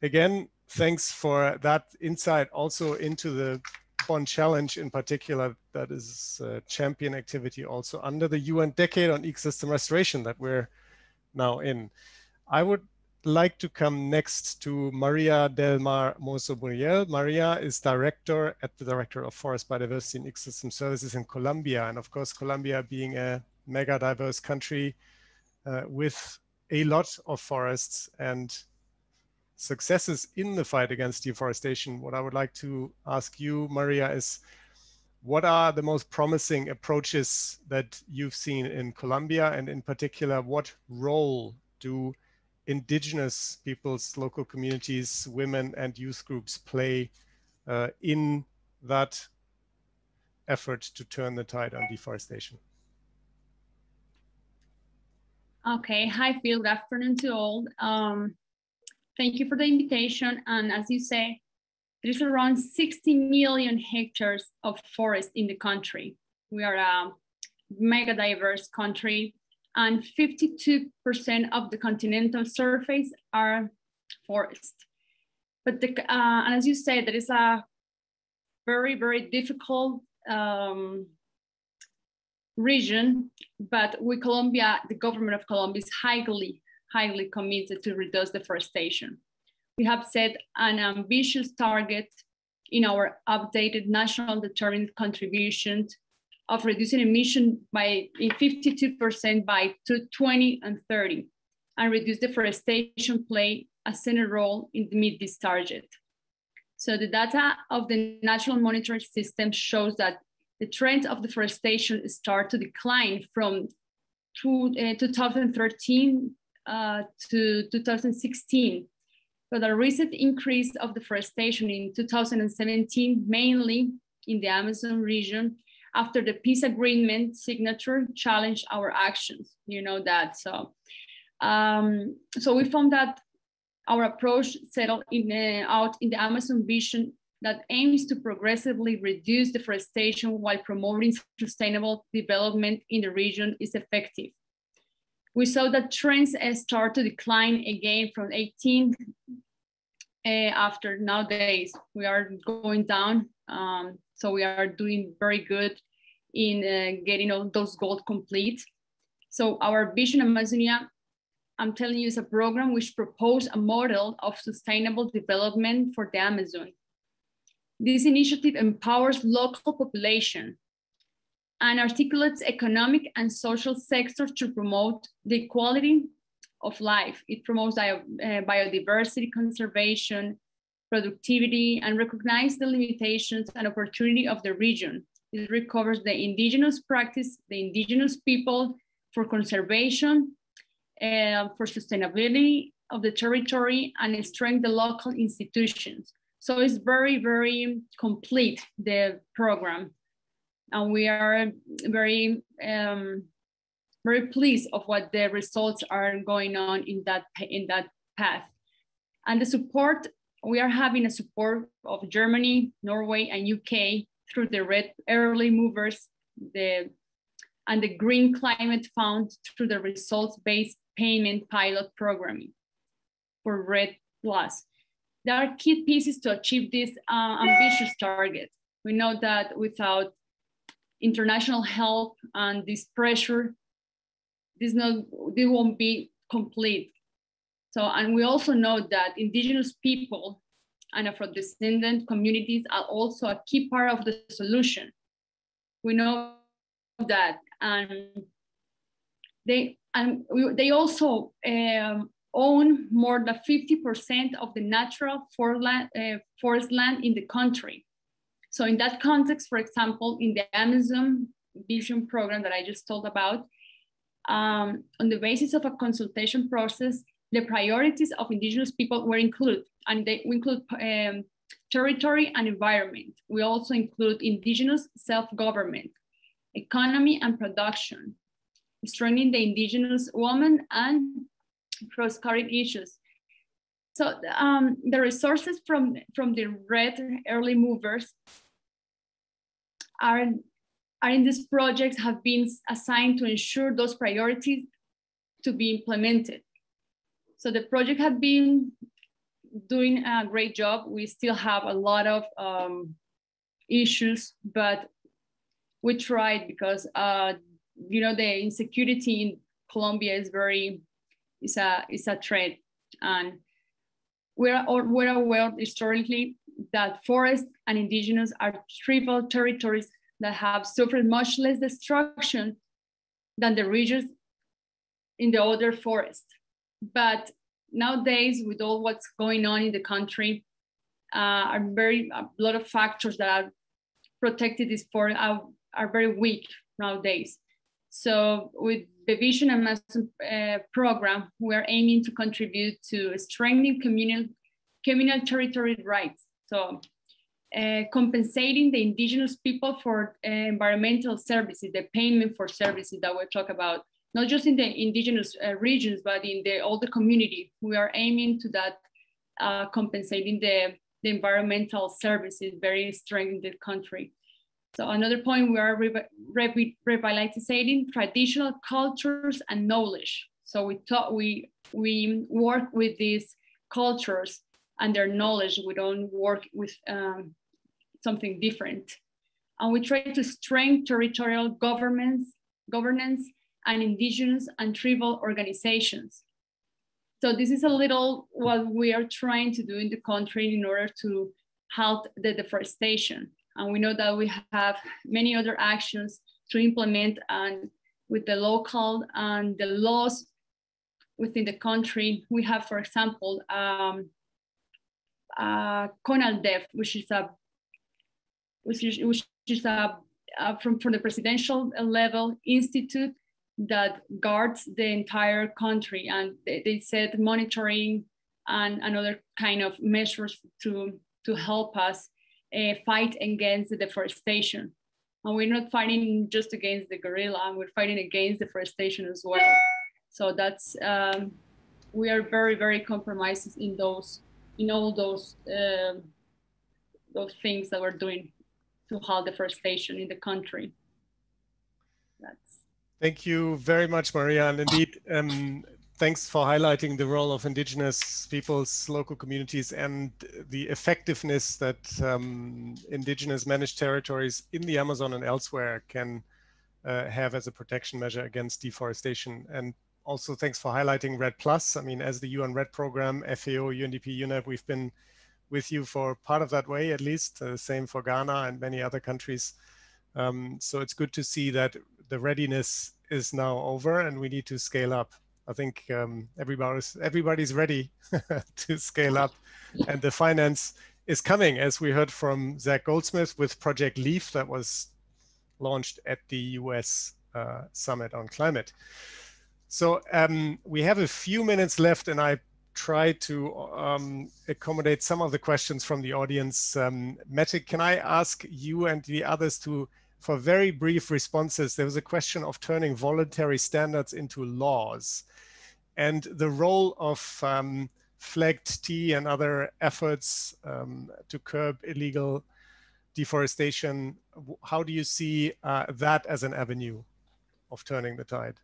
again, thanks for that insight also into the Bonn Challenge in particular, that is a champion activity also under the UN Decade on Ecosystem Restoration that we're now in. I would like to come next to Maria Delmar Moso Muriel. Maria is director at the Directorate of Forest Biodiversity and Ecosystem Services in Colombia. And of course, Colombia being a mega diverse country with a lot of forests and successes in the fight against deforestation. What I would like to ask you, Maria, is what are the most promising approaches that you've seen in Colombia? And in particular, what role do indigenous peoples, local communities, women and youth groups play in that effort to turn the tide on deforestation? Okay, hi Phil, good afternoon to all. Thank you for the invitation. And as you say, there's around 60 million hectares of forest in the country. We are a mega diverse country, and 52% of the continental surface are forest. But and as you say, there is a very, very difficult region, but with Colombia, the government of Colombia is highly committed to reduce deforestation. We have set an ambitious target in our updated national determined contribution of reducing emissions by 52% by 2030, and reduce deforestation play a central role in meet this target. So the data of the National Monitoring System shows that the trend of deforestation started to decline from 2013 to 2016. But a recent increase of deforestation in 2017, mainly in the Amazon region, after the peace agreement signature, challenged our actions. You know that. So, so we found that our approach settled in, out in the Amazon vision that aims to progressively reduce deforestation while promoting sustainable development in the region is effective. We saw that trends start to decline again from 18 after nowadays. We are going down, so we are doing very good in getting all those goals complete. So our Vision Amazonia, I'm telling you, is a program which proposed a model of sustainable development for the Amazon. This initiative empowers local population and articulates economic and social sectors to promote the equality of life. It promotes biodiversity conservation, productivity, and recognizes the limitations and opportunity of the region. It recovers the indigenous practice, the indigenous people for conservation, for sustainability of the territory, and strengthen the local institutions. So it's very, very complete, the program. And we are very, very pleased of what the results are going on in that path. And the support, we are having a support of Germany, Norway, and UK through the Red Early Movers, and the Green Climate Fund through the results-based payment pilot programming for REDD+. There are key pieces to achieve this ambitious target. We know that without international help and this pressure, this won't be complete. So, and we also know that indigenous people and Afro-descendant communities are also a key part of the solution. We know that, and they also own more than 50% of the natural forest land in the country. So in that context, for example, in the Amazon Vision program that I just told about, on the basis of a consultation process, the priorities of indigenous people were included, and they include territory and environment. We also include indigenous self-government, economy and production, strengthening the indigenous woman and cross-cutting issues. So the resources from the Red Early Movers are in this project have been assigned to ensure those priorities to be implemented. So the project has been doing a great job. We still have a lot of issues, but we tried because you know, the insecurity in Colombia is very, it's a threat. And we're aware historically that forests and indigenous are tribal territories that have suffered much less destruction than the regions in the other forests. But nowadays, with all what's going on in the country, a lot of factors that are protected these forests are very weak nowadays. So with the Vision Amazon program, we are aiming to contribute to strengthening communal territory rights. So compensating the indigenous people for environmental services, the payment for services that we'll talk about, not just in the indigenous regions, but in the older community. We are aiming to that, compensating the environmental services, very strengthening the country. So another point, we are revitalizing traditional cultures and knowledge. So we work with these cultures and their knowledge. We don't work with something different. And we try to strengthen territorial governance and indigenous and tribal organizations. So this is a little what we are trying to do in the country in order to halt the deforestation. And we know that we have many other actions to implement, and with the local and the laws within the country. We have, for example, CONALDEF, which is a from the presidential level institute that guards the entire country, and they set monitoring and other kind of measures to help us fight against the deforestation. And we're not fighting just against the gorilla, we're fighting against deforestation as well. So that's, we are very, very compromised in those, in all those things that we're doing to halt deforestation in the country. That's... Thank you very much, Maria. And indeed, thanks for highlighting the role of indigenous peoples, local communities, and the effectiveness that indigenous managed territories in the Amazon and elsewhere can have as a protection measure against deforestation. And also thanks for highlighting REDD+. I mean, as the UN REDD program, FAO, UNDP, UNEP, we've been with you for part of that way, at least, same for Ghana and many other countries. So it's good to see that the readiness is now over and we need to scale up. I think everybody's ready to scale up, and the finance is coming, as we heard from Zach Goldsmith with Project LEAF that was launched at the US Summit on Climate. So we have a few minutes left, and I try to accommodate some of the questions from the audience. Mette, can I ask you and the others for very brief responses? There was a question of turning voluntary standards into laws, and the role of FLEGT and other efforts to curb illegal deforestation. How do you see that as an avenue of turning the tide?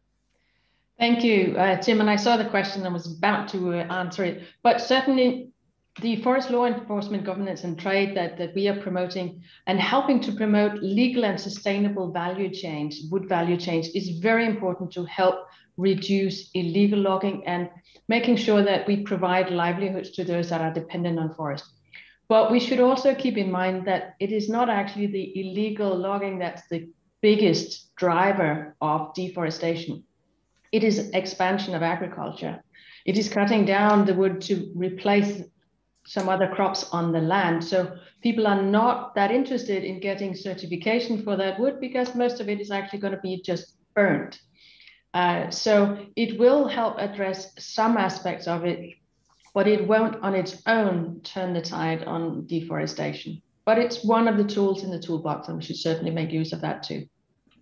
Thank you, Tim. And I saw the question and was about to answer it, but certainly the forest law enforcement, governance and trade that we are promoting and helping to promote legal and sustainable value chains, wood value chains, is very important to help reduce illegal logging and making sure that we provide livelihoods to those that are dependent on forest. But we should also keep in mind that it is not actually the illegal logging that's the biggest driver of deforestation. It is expansion of agriculture. It is cutting down the wood to replace some other crops on the land. So people are not that interested in getting certification for that wood because most of it is actually going to be just burned. So it will help address some aspects of it, but it won't on its own turn the tide on deforestation. But it's one of the tools in the toolbox, and we should certainly make use of that too.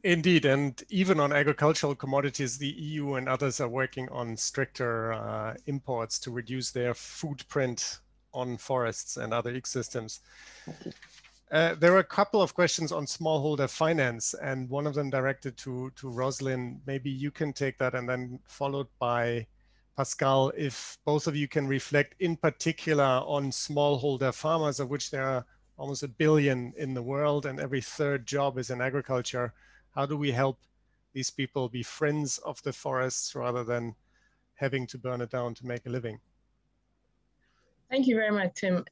Indeed, and even on agricultural commodities, the EU and others are working on stricter imports to reduce their footprint on forests and other ecosystems. There are a couple of questions on smallholder finance, and one of them directed to Roslyn. Maybe you can take that, and then followed by Pascal, if both of you can reflect in particular on smallholder farmers, of which there are almost 1 billion in the world, and every third job is in agriculture. How do we help these people be friends of the forests rather than having to burn it down to make a living? Thank you very much, Tim.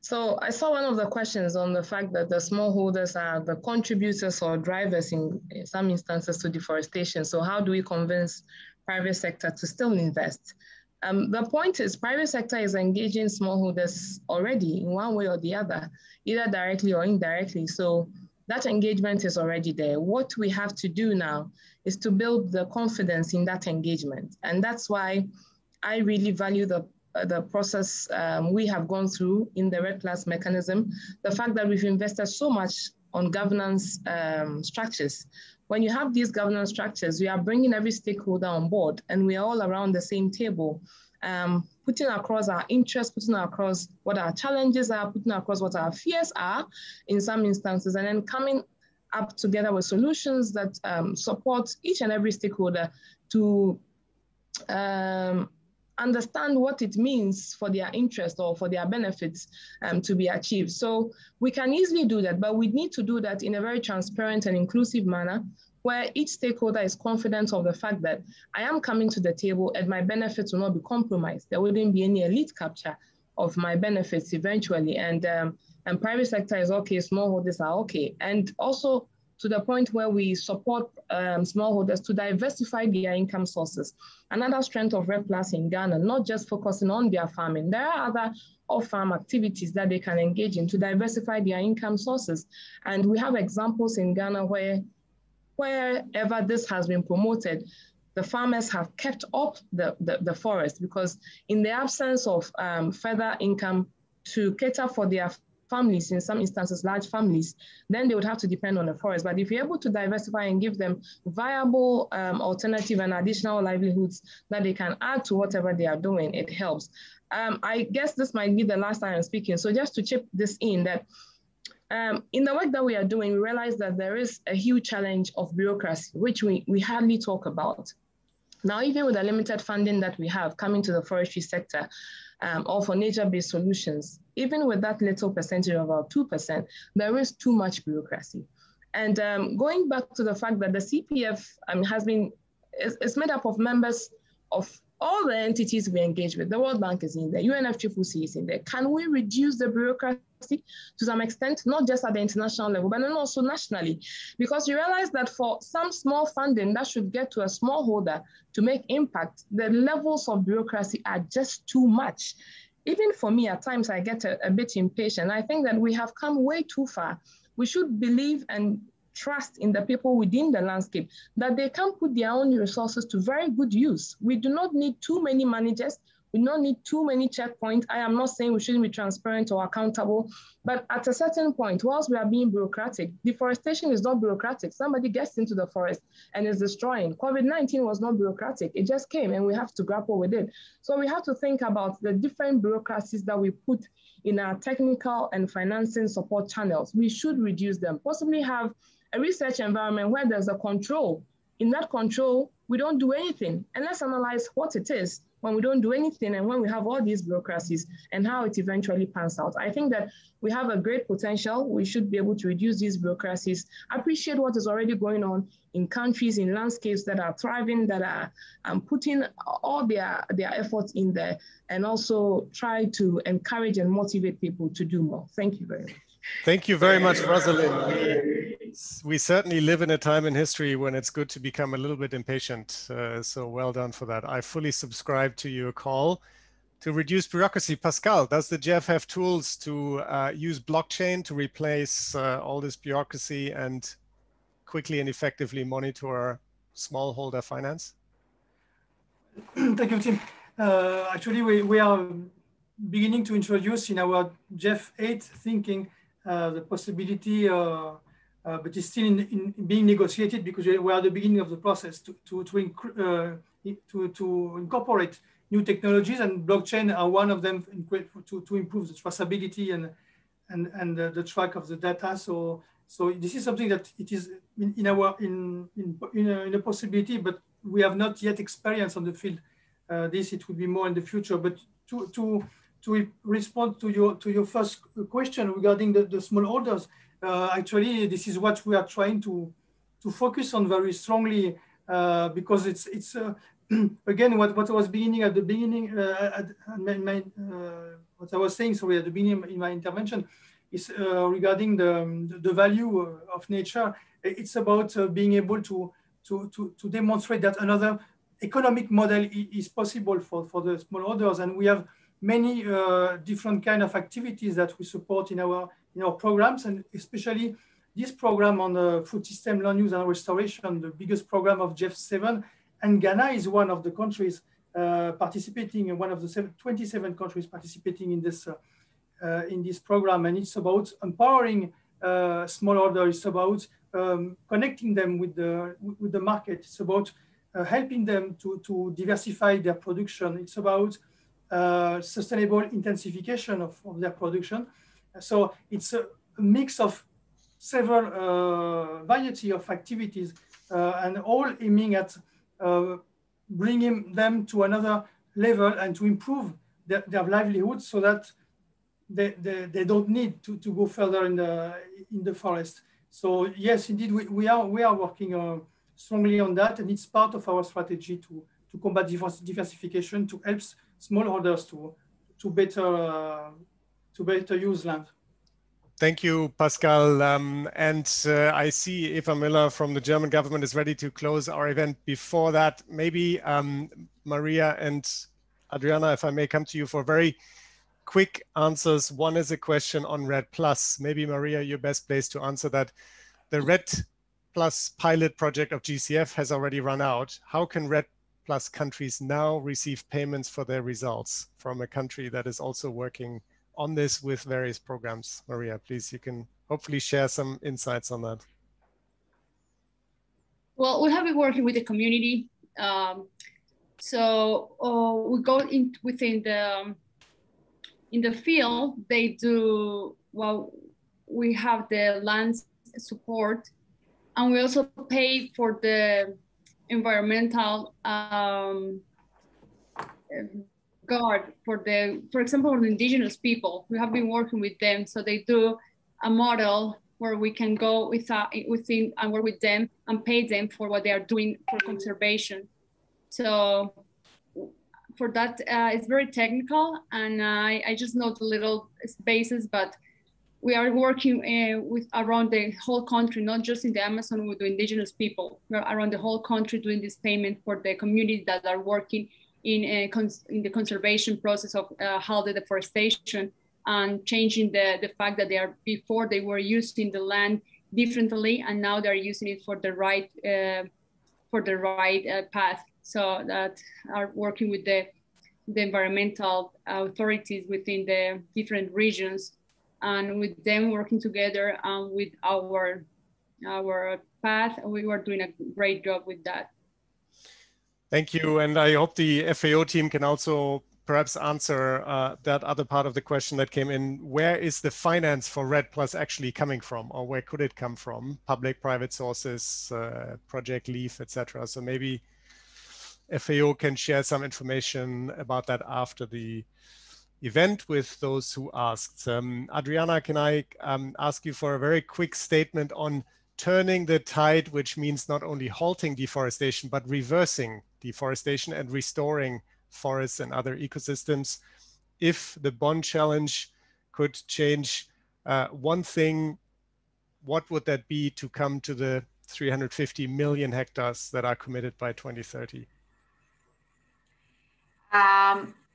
So I saw one of the questions on the fact that the smallholders are the contributors or drivers in some instances to deforestation. So how do we convince private sector to still invest? The point is, private sector is engaging smallholders already in one way or the other, either directly or indirectly. So that engagement is already there. What we have to do now is to build the confidence in that engagement. And that's why I really value the process we have gone through in the REDD+ mechanism, the fact that we've invested so much on governance structures. When you have these governance structures, we are bringing every stakeholder on board, and we are all around the same table, putting across our interests, putting across what our challenges are, putting across what our fears are in some instances, and then coming up together with solutions that support each and every stakeholder to understand what it means for their interest or for their benefits to be achieved. So we can easily do that, but we need to do that in a very transparent and inclusive manner, where each stakeholder is confident of the fact that I am coming to the table and my benefits will not be compromised. There wouldn't be any elite capture of my benefits eventually. And private sector is okay, smallholders are okay. And also to the point where we support smallholders to diversify their income sources. Another strength of REDD+ in Ghana, not just focusing on their farming, there are other off-farm activities that they can engage in to diversify their income sources. And we have examples in Ghana where wherever this has been promoted, the farmers have kept up the forest, because in the absence of further income to cater for their families, in some instances, large families, then they would have to depend on the forest. But if you're able to diversify and give them viable alternative and additional livelihoods that they can add to whatever they are doing, it helps. I guess this might be the last time I'm speaking. So just to chip this in, that in the work that we are doing, we realize that there is a huge challenge of bureaucracy, which we hardly talk about. Now, even with the limited funding that we have coming to the forestry sector, or for nature-based solutions, even with that little percentage of about 2%, there is too much bureaucracy. And going back to the fact that the CPF is made up of members of all the entities we engage with. The World Bank is in there, UNFCCC is in there. Can we reduce the bureaucracy to some extent, not just at the international level, but then also nationally? Because you realize that for some small funding that should get to a smallholder to make impact, the levels of bureaucracy are just too much. Even for me, at times I get a bit impatient. I think that we have come way too far. We should believe and trust in the people within the landscape, that they can put their own resources to very good use. We do not need too many managers. We don't need too many checkpoints. I am not saying we shouldn't be transparent or accountable, but at a certain point, whilst we are being bureaucratic, deforestation is not bureaucratic. Somebody gets into the forest and is destroying. COVID-19 was not bureaucratic. It just came and we have to grapple with it. So we have to think about the different bureaucracies that we put in our technical and financing support channels. We should reduce them, possibly have a research environment where there's a control. In that control, we don't do anything, and let's analyze what it is when we don't do anything and when we have all these bureaucracies and how it eventually pans out. I think that we have a great potential. We should be able to reduce these bureaucracies, appreciate what is already going on in countries, in landscapes that are thriving, that are putting all their efforts in there, and also try to encourage and motivate people to do more. Thank you very much. Thank you very much, Rosalyn. We certainly live in a time in history when it's good to become a little bit impatient. So well done for that. I fully subscribe to your call to reduce bureaucracy. Pascal, does the GEF have tools to use blockchain to replace all this bureaucracy and quickly and effectively monitor smallholder finance? Thank you, Tim. Actually, we are beginning to introduce in our GEF 8 thinking the possibility but it's still in being negotiated, because we are at the beginning of the process to incorporate new technologies, and blockchain are one of them to improve the traceability and the track of the data. So this is something that it is in a possibility, but we have not yet experienced on the field. It will be more in the future. But to respond to your first question regarding the smallholders. Actually, this is what we are trying to focus on very strongly, because it's again what I was beginning at the beginning what I was saying, sorry, at the beginning in my intervention is regarding the value of nature. It's about being able to demonstrate that another economic model is possible for the smallholders, and we have many different kind of activities that we support in our programs, and especially this program on the food system land use and restoration, the biggest program of GEF 7, and Ghana is one of the countries participating, in one of the 27 countries participating in this program. And it's about empowering smallholders. It's about connecting them with the market. It's about helping them to diversify their production. It's about sustainable intensification of their production. So it's a mix of several variety of activities, and all aiming at bringing them to another level and to improve their livelihood, so that they don't need to go further in the forest. So yes, indeed, we are working strongly on that, and it's part of our strategy to combat diversification, to help smallholders to better use land. Thank you, Pascal. I see Eva Müller from the German government is ready to close our event. Before that, maybe Maria and Adriana, if I may come to you for very quick answers. One is a question on REDD+. Maybe Maria, you're best placed to answer that. The REDD+ pilot project of GCF has already run out. How can REDD+ countries now receive payments for their results from a country that is also working on this with various programs? Maria, please, you can hopefully share some insights on that. Well, we have been working with the community. We go in within the, in the field, they do, well, we have the land support, and we also pay for the environmental guard for the, for example, the indigenous people. We have been working with them, so they do a model where we can go within and work with them and pay them for what they are doing for conservation. So for that, it's very technical, and I just know the little spaces, but we are working with around the whole country, not just in the Amazon with the indigenous people. We're around the whole country doing this payment for the communities that are working in the conservation process of how the deforestation and changing the fact that they are, before they were using the land differently, and now they're using it for the right path. So that are working with the environmental authorities within the different regions, and with them working together and with our path, we were doing a great job with that. Thank you, and I hope the FAO team can also perhaps answer that other part of the question that came in. Where is the finance for REDD+ actually coming from, or where could it come from? Public, private sources, Project LEAF, etc. So maybe FAO can share some information about that after the event with those who asked. Adriana, can I ask you for a very quick statement on turning the tide, which means not only halting deforestation, but reversing deforestation and restoring forests and other ecosystems. If the Bonn Challenge could change one thing, what would that be to come to the 350 million hectares that are committed by 2030?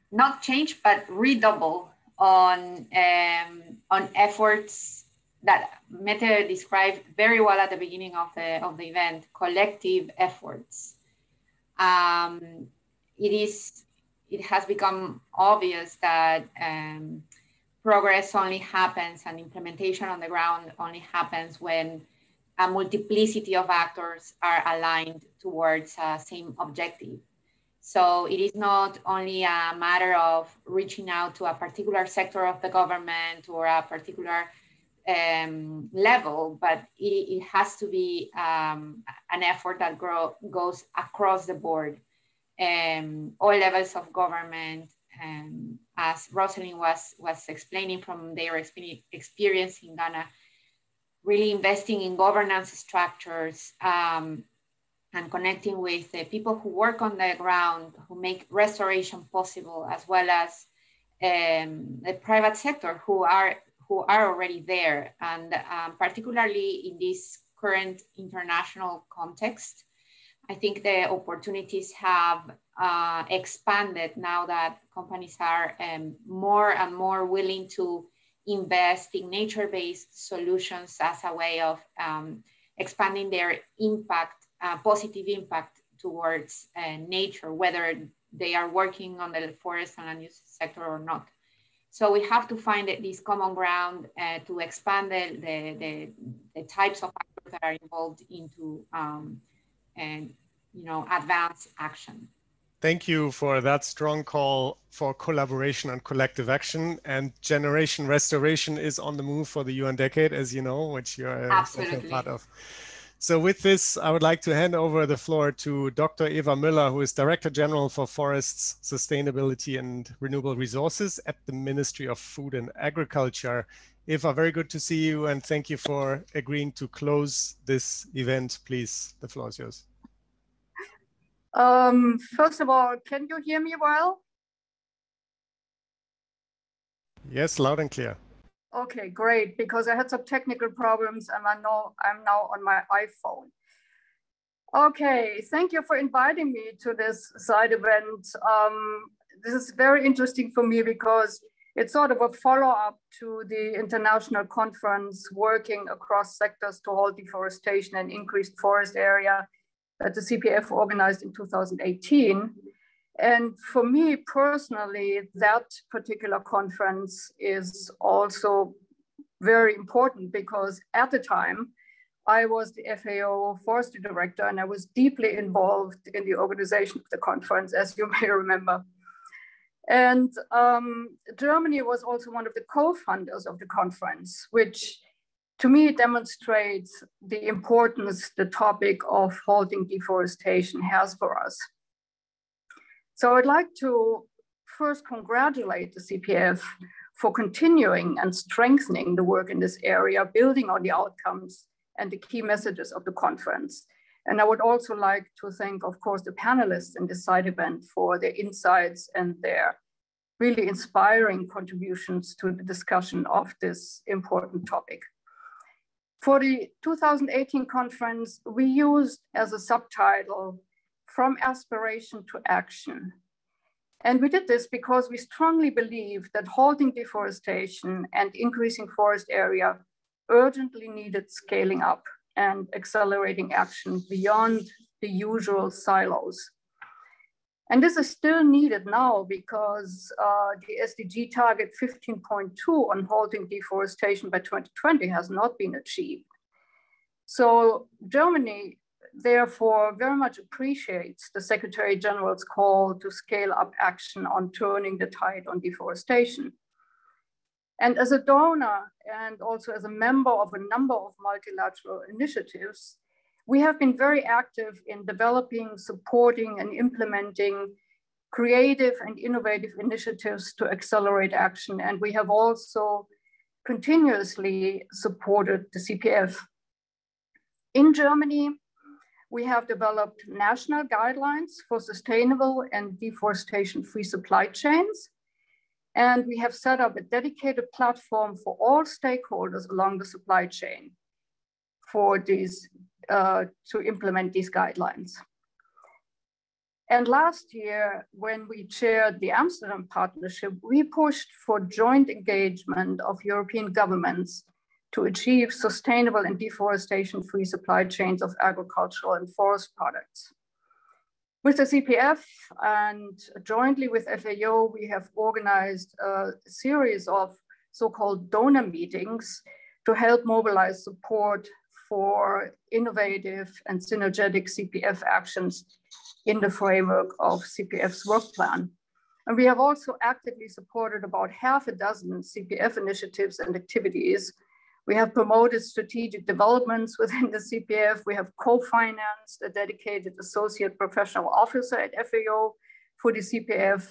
Not change, but redouble on efforts that Mette described very well at the beginning of the event, collective efforts. It has become obvious that progress only happens and implementation on the ground only happens when a multiplicity of actors are aligned towards the same objective. So it is not only a matter of reaching out to a particular sector of the government or a particular level, but it has to be an effort that goes across the board, all levels of government, as Roslyn was explaining from their experience in Ghana, really investing in governance structures, and connecting with the people who work on the ground, who make restoration possible, as well as the private sector who are already there. And particularly in this current international context, I think the opportunities have expanded now that companies are more and more willing to invest in nature-based solutions as a way of expanding their impact, positive impact towards nature, whether they are working on the forest and land use sector or not. So we have to find this common ground to expand the types of actors that are involved into advanced action. Thank you for that strong call for collaboration and collective action. And Generation Restoration is on the move for the UN Decade, as you know, which you're also part of. So with this, I would like to hand over the floor to Dr. Eva Müller, who is Director General for Forests, Sustainability and Renewable Resources at the Ministry of Food and Agriculture. Eva, very good to see you, and thank you for agreeing to close this event. Please, the floor is yours. First of all, can you hear me well? Yes, loud and clear. Okay, great, because I had some technical problems and I know I'm now on my iPhone. Okay, thank you for inviting me to this side event. This is very interesting for me because it's sort of a follow-up to the international conference working across sectors to halt deforestation and increased forest area that the CPF organized in 2018. And for me personally, that particular conference is also very important because at the time I was the FAO forestry director and I was deeply involved in the organization of the conference, as you may remember. And Germany was also one of the co-funders of the conference, which to me demonstrates the importance the topic of halting deforestation has for us. So I'd like to first congratulate the CPF for continuing and strengthening the work in this area, building on the outcomes and the key messages of the conference. And I would also like to thank, of course, the panelists in this side event for their insights and their really inspiring contributions to the discussion of this important topic. For the 2018 conference, we used as a subtitle, From Aspiration to Action. And we did this because we strongly believe that halting deforestation and increasing forest area urgently needed scaling up and accelerating action beyond the usual silos. And this is still needed now because the SDG target 15.2 on halting deforestation by 2020 has not been achieved. So Germany therefore very much appreciates the Secretary General's call to scale up action on turning the tide on deforestation. And as a donor and also as a member of a number of multilateral initiatives, we have been very active in developing, supporting, and implementing creative and innovative initiatives to accelerate action. And we have also continuously supported the CPF. In Germany, we have developed national guidelines for sustainable and deforestation-free supply chains. And we have set up a dedicated platform for all stakeholders along the supply chain for these, to implement these guidelines. And last year, when we chaired the Amsterdam Partnership, we pushed for joint engagement of European governments to achieve sustainable and deforestation-free supply chains of agricultural and forest products. With the CPF and jointly with FAO, we have organized a series of so-called donor meetings to help mobilize support for innovative and synergetic CPF actions in the framework of CPF's work plan. And we have also actively supported about half a dozen CPF initiatives and activities. We have promoted strategic developments within the CPF. We have co-financed a dedicated associate professional officer at FAO for the CPF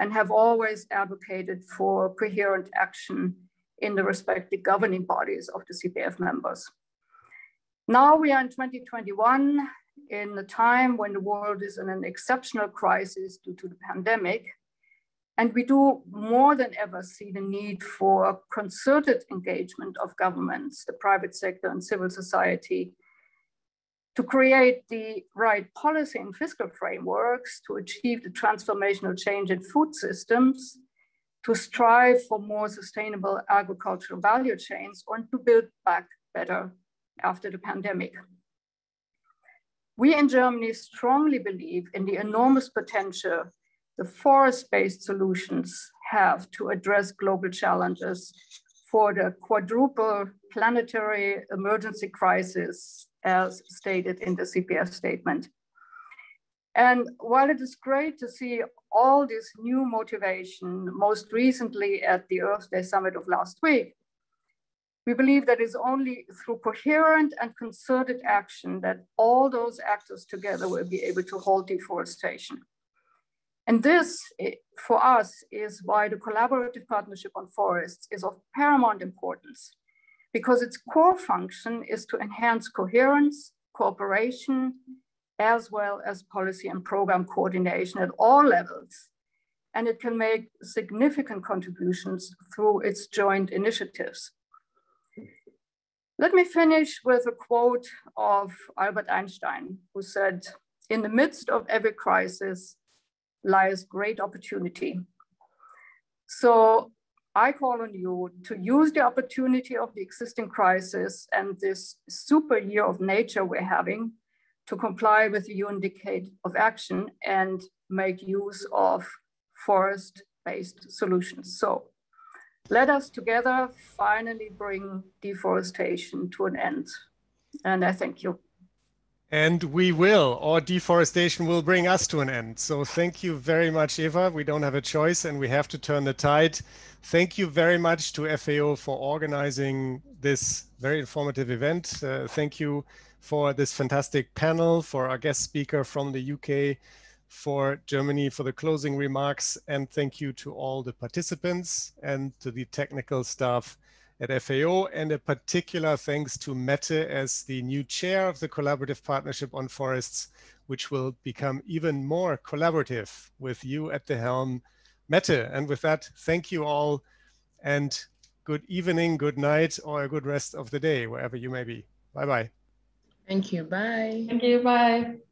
and have always advocated for coherent action in the respective governing bodies of the CPF members. Now we are in 2021, in a time when the world is in an exceptional crisis due to the pandemic. And we do more than ever see the need for concerted engagement of governments, the private sector and civil society to create the right policy and fiscal frameworks to achieve the transformational change in food systems, to strive for more sustainable agricultural value chains and to build back better after the pandemic. We in Germany strongly believe in the enormous potential the forest-based solutions have to address global challenges for the quadruple planetary emergency crisis as stated in the CPF statement. And while it is great to see all this new motivation, most recently at the Earth Day Summit of last week, we believe that it's only through coherent and concerted action that all those actors together will be able to halt deforestation. And this, for us, is why the Collaborative Partnership on Forests is of paramount importance, because its core function is to enhance coherence, cooperation, as well as policy and program coordination at all levels, and it can make significant contributions through its joint initiatives. Let me finish with a quote of Albert Einstein, who said, "In the midst of every crisis lies great opportunity." So I call on you to use the opportunity of the existing crisis and this super year of nature we're having to comply with the UN Decade of Action and make use of forest-based solutions. So let us together finally bring deforestation to an end. And I thank you. And we will, or deforestation will bring us to an end. So thank you very much, Eva. We don't have a choice and we have to turn the tide. Thank you very much to FAO for organizing this very informative event. Thank you for this fantastic panel, for our guest speaker from the UK, for Germany, for the closing remarks. And thank you to all the participants and to the technical staff at FAO, and a particular thanks to Mette as the new chair of the Collaborative Partnership on Forests, which will become even more collaborative with you at the helm, Mette. And with that, thank you all and good evening, good night, or a good rest of the day, wherever you may be. Bye-bye. Thank you, bye. Thank you, bye.